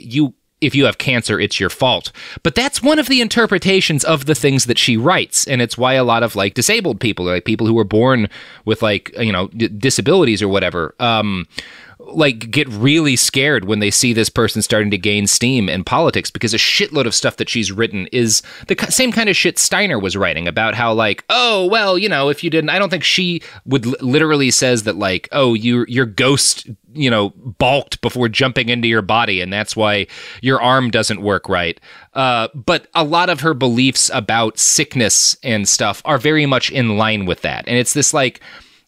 if you have cancer, it's your fault. But that's one of the interpretations of the things that she writes. And it's why a lot of like disabled people, or like people who were born with like, you know, disabilities or whatever, like get really scared when they see this person starting to gain steam in politics, because a shitload of stuff that she's written is the same kind of shit Steiner was writing about, how like, oh, well, you know, if you didn't, I don't think she would literally says that like, oh, your ghost, you know, balked before jumping into your body, and that's why your arm doesn't work right. But a lot of her beliefs about sickness and stuff are very much in line with that. And it's this like,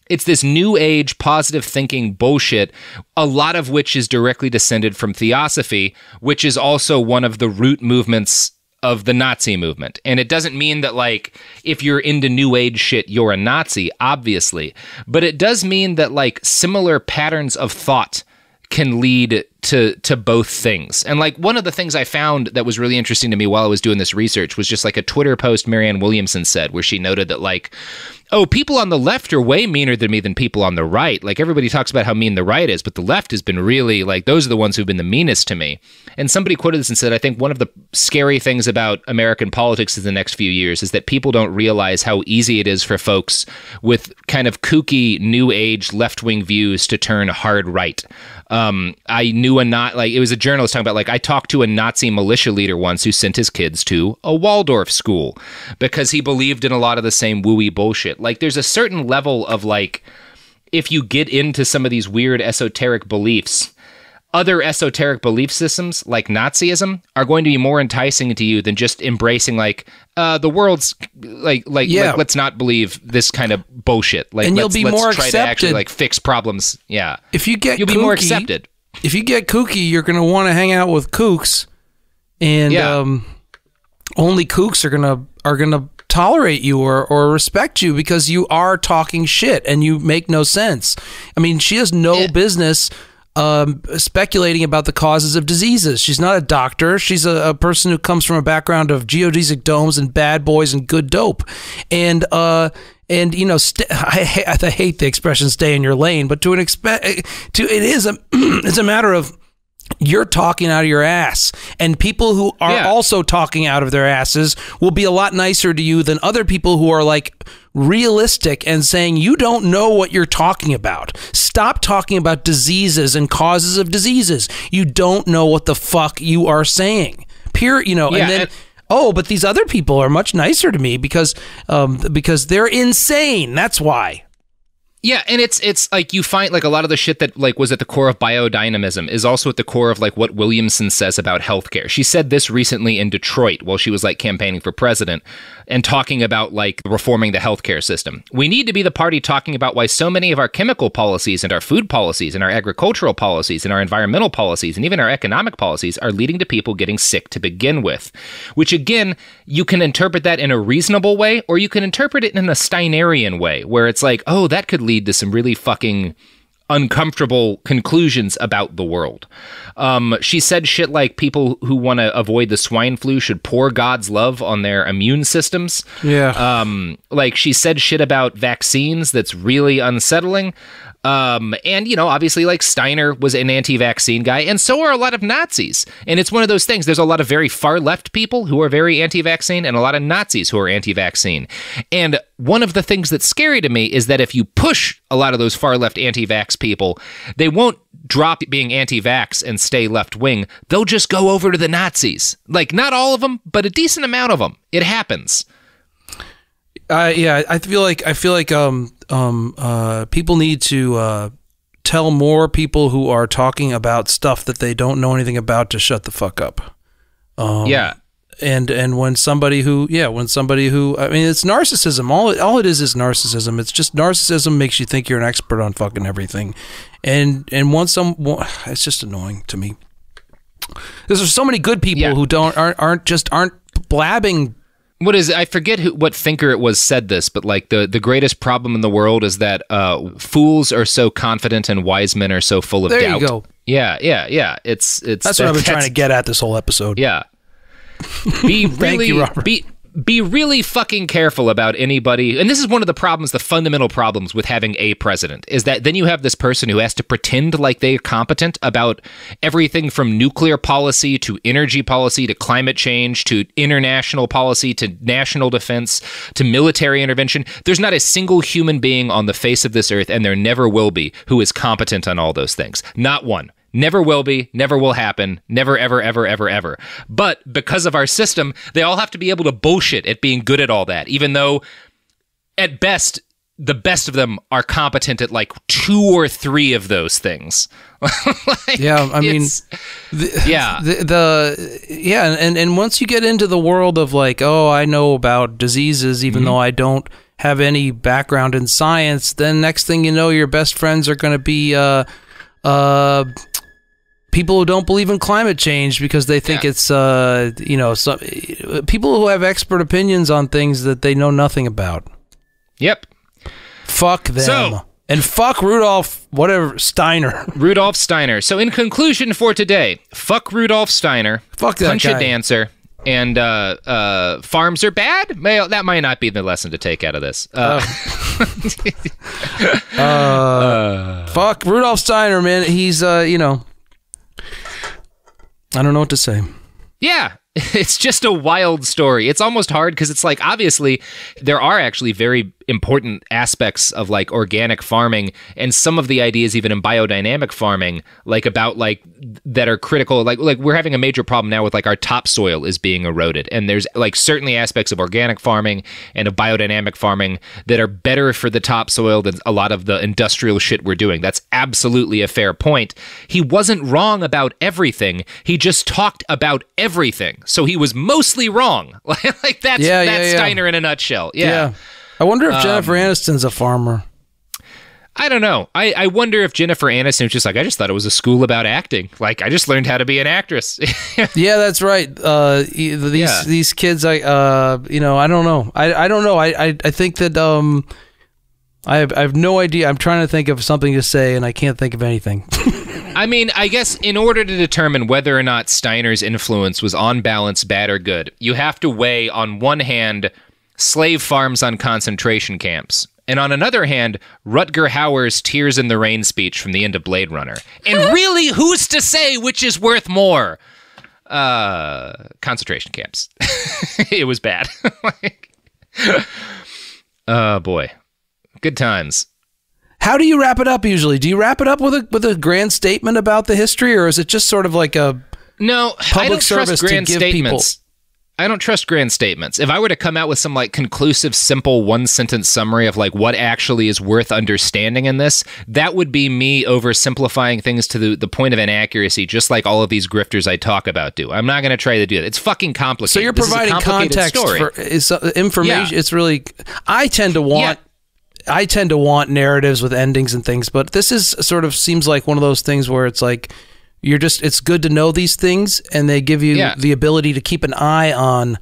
it's this new age positive thinking bullshit, a lot of which is directly descended from Theosophy, which is also one of the root movements of the Nazi movement. And it doesn't mean that like, if you're into new age shit, you're a Nazi, obviously. But it does mean that like similar patterns of thought can lead to both things. And like one of the things I found that was really interesting to me while I was doing this research was just like a Twitter post Marianne Williamson said, where she noted that like, oh, people on the left are way meaner than me than people on the right. Like everybody talks about how mean the right is, but the left has been really like, those are the ones who've been the meanest to me. And somebody quoted this and said, I think one of the scary things about American politics in the next few years is that people don't realize how easy it is for folks with kind of kooky new age left-wing views to turn hard right. I knew it was a journalist talking about like, I talked to a Nazi militia leader once who sent his kids to a Waldorf school because he believed in a lot of the same wooey bullshit. Like there's a certain level of like, if you get into some of these weird esoteric beliefs, other esoteric belief systems like Nazism are going to be more enticing to you than just embracing like the world's like, yeah, like, let's not believe this kind of bullshit. Like, and let's try to actually fix problems. Yeah, if you get you'll be more accepted. If you get kooky, you're going to want to hang out with kooks, and yeah, only kooks are gonna tolerate you or respect you because you are talking shit and you make no sense. I mean, she has no business speculating about the causes of diseases. She's not a doctor. She's a person who comes from a background of geodesic domes and bad boys and good dope. And you know, I hate the expression "stay in your lane," but it's a matter of you're talking out of your ass, and people who are also talking out of their asses will be a lot nicer to you than other people who are like realistic and saying you don't know what you're talking about. Stop talking about diseases and causes of diseases. You don't know what the fuck you are saying. You know, yeah, and then oh, but these other people are much nicer to me because they're insane. That's why. Yeah, and it's like you find like a lot of the shit that like was at the core of biodynamism is also at the core of like what Williamson says about healthcare. She said this recently in Detroit while she was like campaigning for president and talking about like reforming the healthcare system. We need to be the party talking about why so many of our chemical policies and our food policies and our agricultural policies and our environmental policies and even our economic policies are leading to people getting sick to begin with. Which again, you can interpret that in a reasonable way, or you can interpret it in a Steinerian way where it's like, oh, that could lead to some really fucking uncomfortable conclusions about the world. She said shit like people who want to avoid the swine flu should pour God's love on their immune systems. Yeah. Like she said shit about vaccines that's really unsettling. And, you know, obviously, like, Steiner was an anti-vaccine guy, and so are a lot of Nazis. And it's one of those things. There's a lot of very far-left people who are very anti-vaccine and a lot of Nazis who are anti-vaccine. And one of the things that's scary to me is that if you push a lot of those far-left anti-vax people, they won't drop being anti-vax and stay left-wing. They'll just go over to the Nazis. Like, not all of them, but a decent amount of them. It happens. Yeah, I feel like people need to tell more people who are talking about stuff that they don't know anything about to shut the fuck up. Yeah, and when somebody who I mean, it's narcissism. All it is narcissism. It's just narcissism makes you think you're an expert on fucking everything, and once it's just annoying to me. There's so many good people who aren't blabbing. What is, I forget what thinker it was said this, but like the greatest problem in the world is that fools are so confident and wise men are so full of doubt. There you go. Yeah. That's what I've been trying to get at this whole episode. Yeah. Be really fucking careful about anybody. And this is one of the problems, the fundamental problems with having a president, is that then you have this person who has to pretend like they are competent about everything from nuclear policy to energy policy to climate change to international policy to national defense to military intervention. There's not a single human being on the face of this earth, and there never will be, who is competent on all those things. Not one. Never will be, never will happen, never, ever, ever, ever, ever. But because of our system, they all have to be able to bullshit at being good at all that, even though at best, the best of them are competent at like 2 or 3 of those things. Like, yeah, I mean, and once you get into the world of like, oh, I know about diseases, even though I don't have any background in science, then next thing you know, your best friends are going to be people who don't believe in climate change because they think it's, people who have expert opinions on things that they know nothing about. Yep. Fuck them. And fuck Rudolf, whatever, Steiner. Rudolf Steiner. So in conclusion for today, fuck Rudolf Steiner. Fuck that guy. Punch a dancer. And farms are bad? That might not be the lesson to take out of this. Fuck Rudolf Steiner, man. He's, I don't know what to say. Yeah. It's just a wild story. It's almost hard because it's like, obviously, there are actually very important aspects of like organic farming and some of the ideas even in biodynamic farming, like about like that are critical. Like we're having a major problem now with like our topsoil is being eroded. And there's like certainly aspects of organic farming and of biodynamic farming that are better for the topsoil than a lot of the industrial shit we're doing. That's absolutely a fair point. He wasn't wrong about everything. He just talked about everything. So he was mostly wrong. Like that's Steiner in a nutshell. Yeah. I wonder if Jennifer Aniston's a farmer. I don't know. I wonder if Jennifer Aniston was just like, I just thought it was a school about acting. Like, I just learned how to be an actress. Yeah, that's right. These kids, I don't know. I don't know. I think that I have no idea. I'm trying to think of something to say, and I can't think of anything. I mean, I guess in order to determine whether or not Steiner's influence was on balance bad or good, you have to weigh on one hand slave farms on concentration camps, and on another hand, Rutger Hauer's Tears in the Rain speech from the end of Blade Runner. And really, who's to say which is worth more? Concentration camps. It was bad. Oh, boy. Good times. How do you wrap it up usually? Do you wrap it up with a grand statement about the history, or is it just sort of like a public service to give people? I don't trust grand statements. If I were to come out with some like conclusive, simple, one-sentence summary of like what actually is worth understanding in this, that would be me oversimplifying things to the point of inaccuracy, just like all of these grifters I talk about do. I'm not going to try to do that. It's fucking complicated. So you're providing context for information. Yeah. It's really, I tend to want. Yeah. I tend to want narratives with endings and things, but this is sort of seems like one of those things where it's like it's good to know these things, and they give you the ability to keep an eye on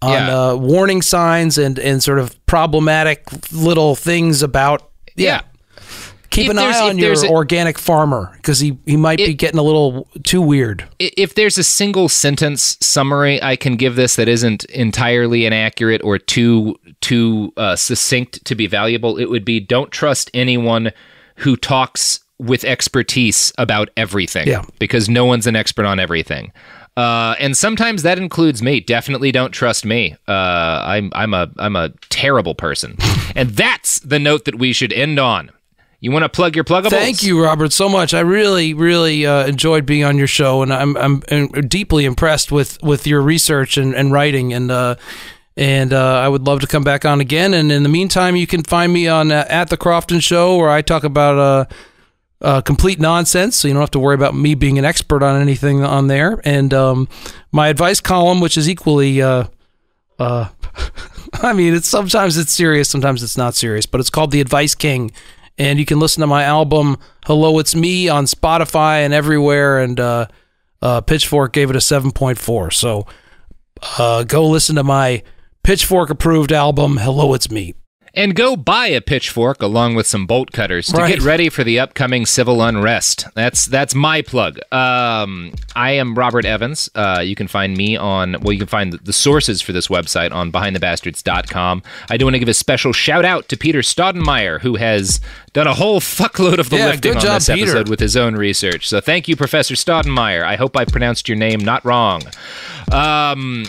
warning signs and sort of problematic little things about Keep an eye on your organic farmer, because he might be getting a little too weird. If there's a single sentence summary I can give this that isn't entirely inaccurate or too succinct to be valuable, it would be don't trust anyone who talks with expertise about everything, because no one's an expert on everything. And sometimes that includes me. Definitely don't trust me. I'm a terrible person. And that's the note that we should end on. You want to plug your pluggables? Thank you, Robert, so much. I really, really enjoyed being on your show, and I'm deeply impressed with your research and writing, and I would love to come back on again. And in the meantime, you can find me on at The Crofton Show, where I talk about complete nonsense, so you don't have to worry about me being an expert on anything on there. And my advice column, which is equally... I mean, sometimes it's serious, sometimes it's not serious, but it's called The Advice King. And you can listen to my album, Hello, It's Me, on Spotify and everywhere. And Pitchfork gave it a 7.4. So go listen to my Pitchfork-approved album, Hello, It's Me. And go buy a pitchfork along with some bolt cutters to get ready for the upcoming civil unrest. That's my plug. I am Robert Evans. You can find me on, well, you can find the sources for this website on behindthebastards.com. I do want to give a special shout out to Peter Staudenmaier, who has done a whole fuckload of the lifting on this episode with his own research. So thank you, Professor Staudenmaier. I hope I pronounced your name not wrong.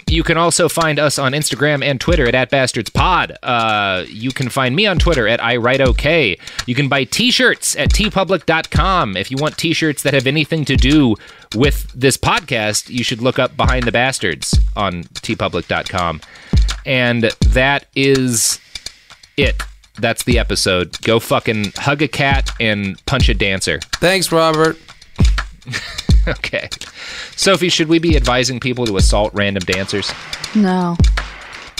You can also find us on Instagram and Twitter at @bastardspod. You can find me on Twitter at iWriteOK. You can buy t-shirts at tpublic.com. If you want t-shirts that have anything to do with this podcast, you should look up Behind the Bastards on tpublic.com. And that is it. That's the episode. Go fucking hug a cat and punch a dancer. Thanks, Robert. Okay. Sophie, should we be advising people to assault random dancers? No.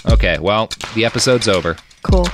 Okay, well, the episode's over. Cool.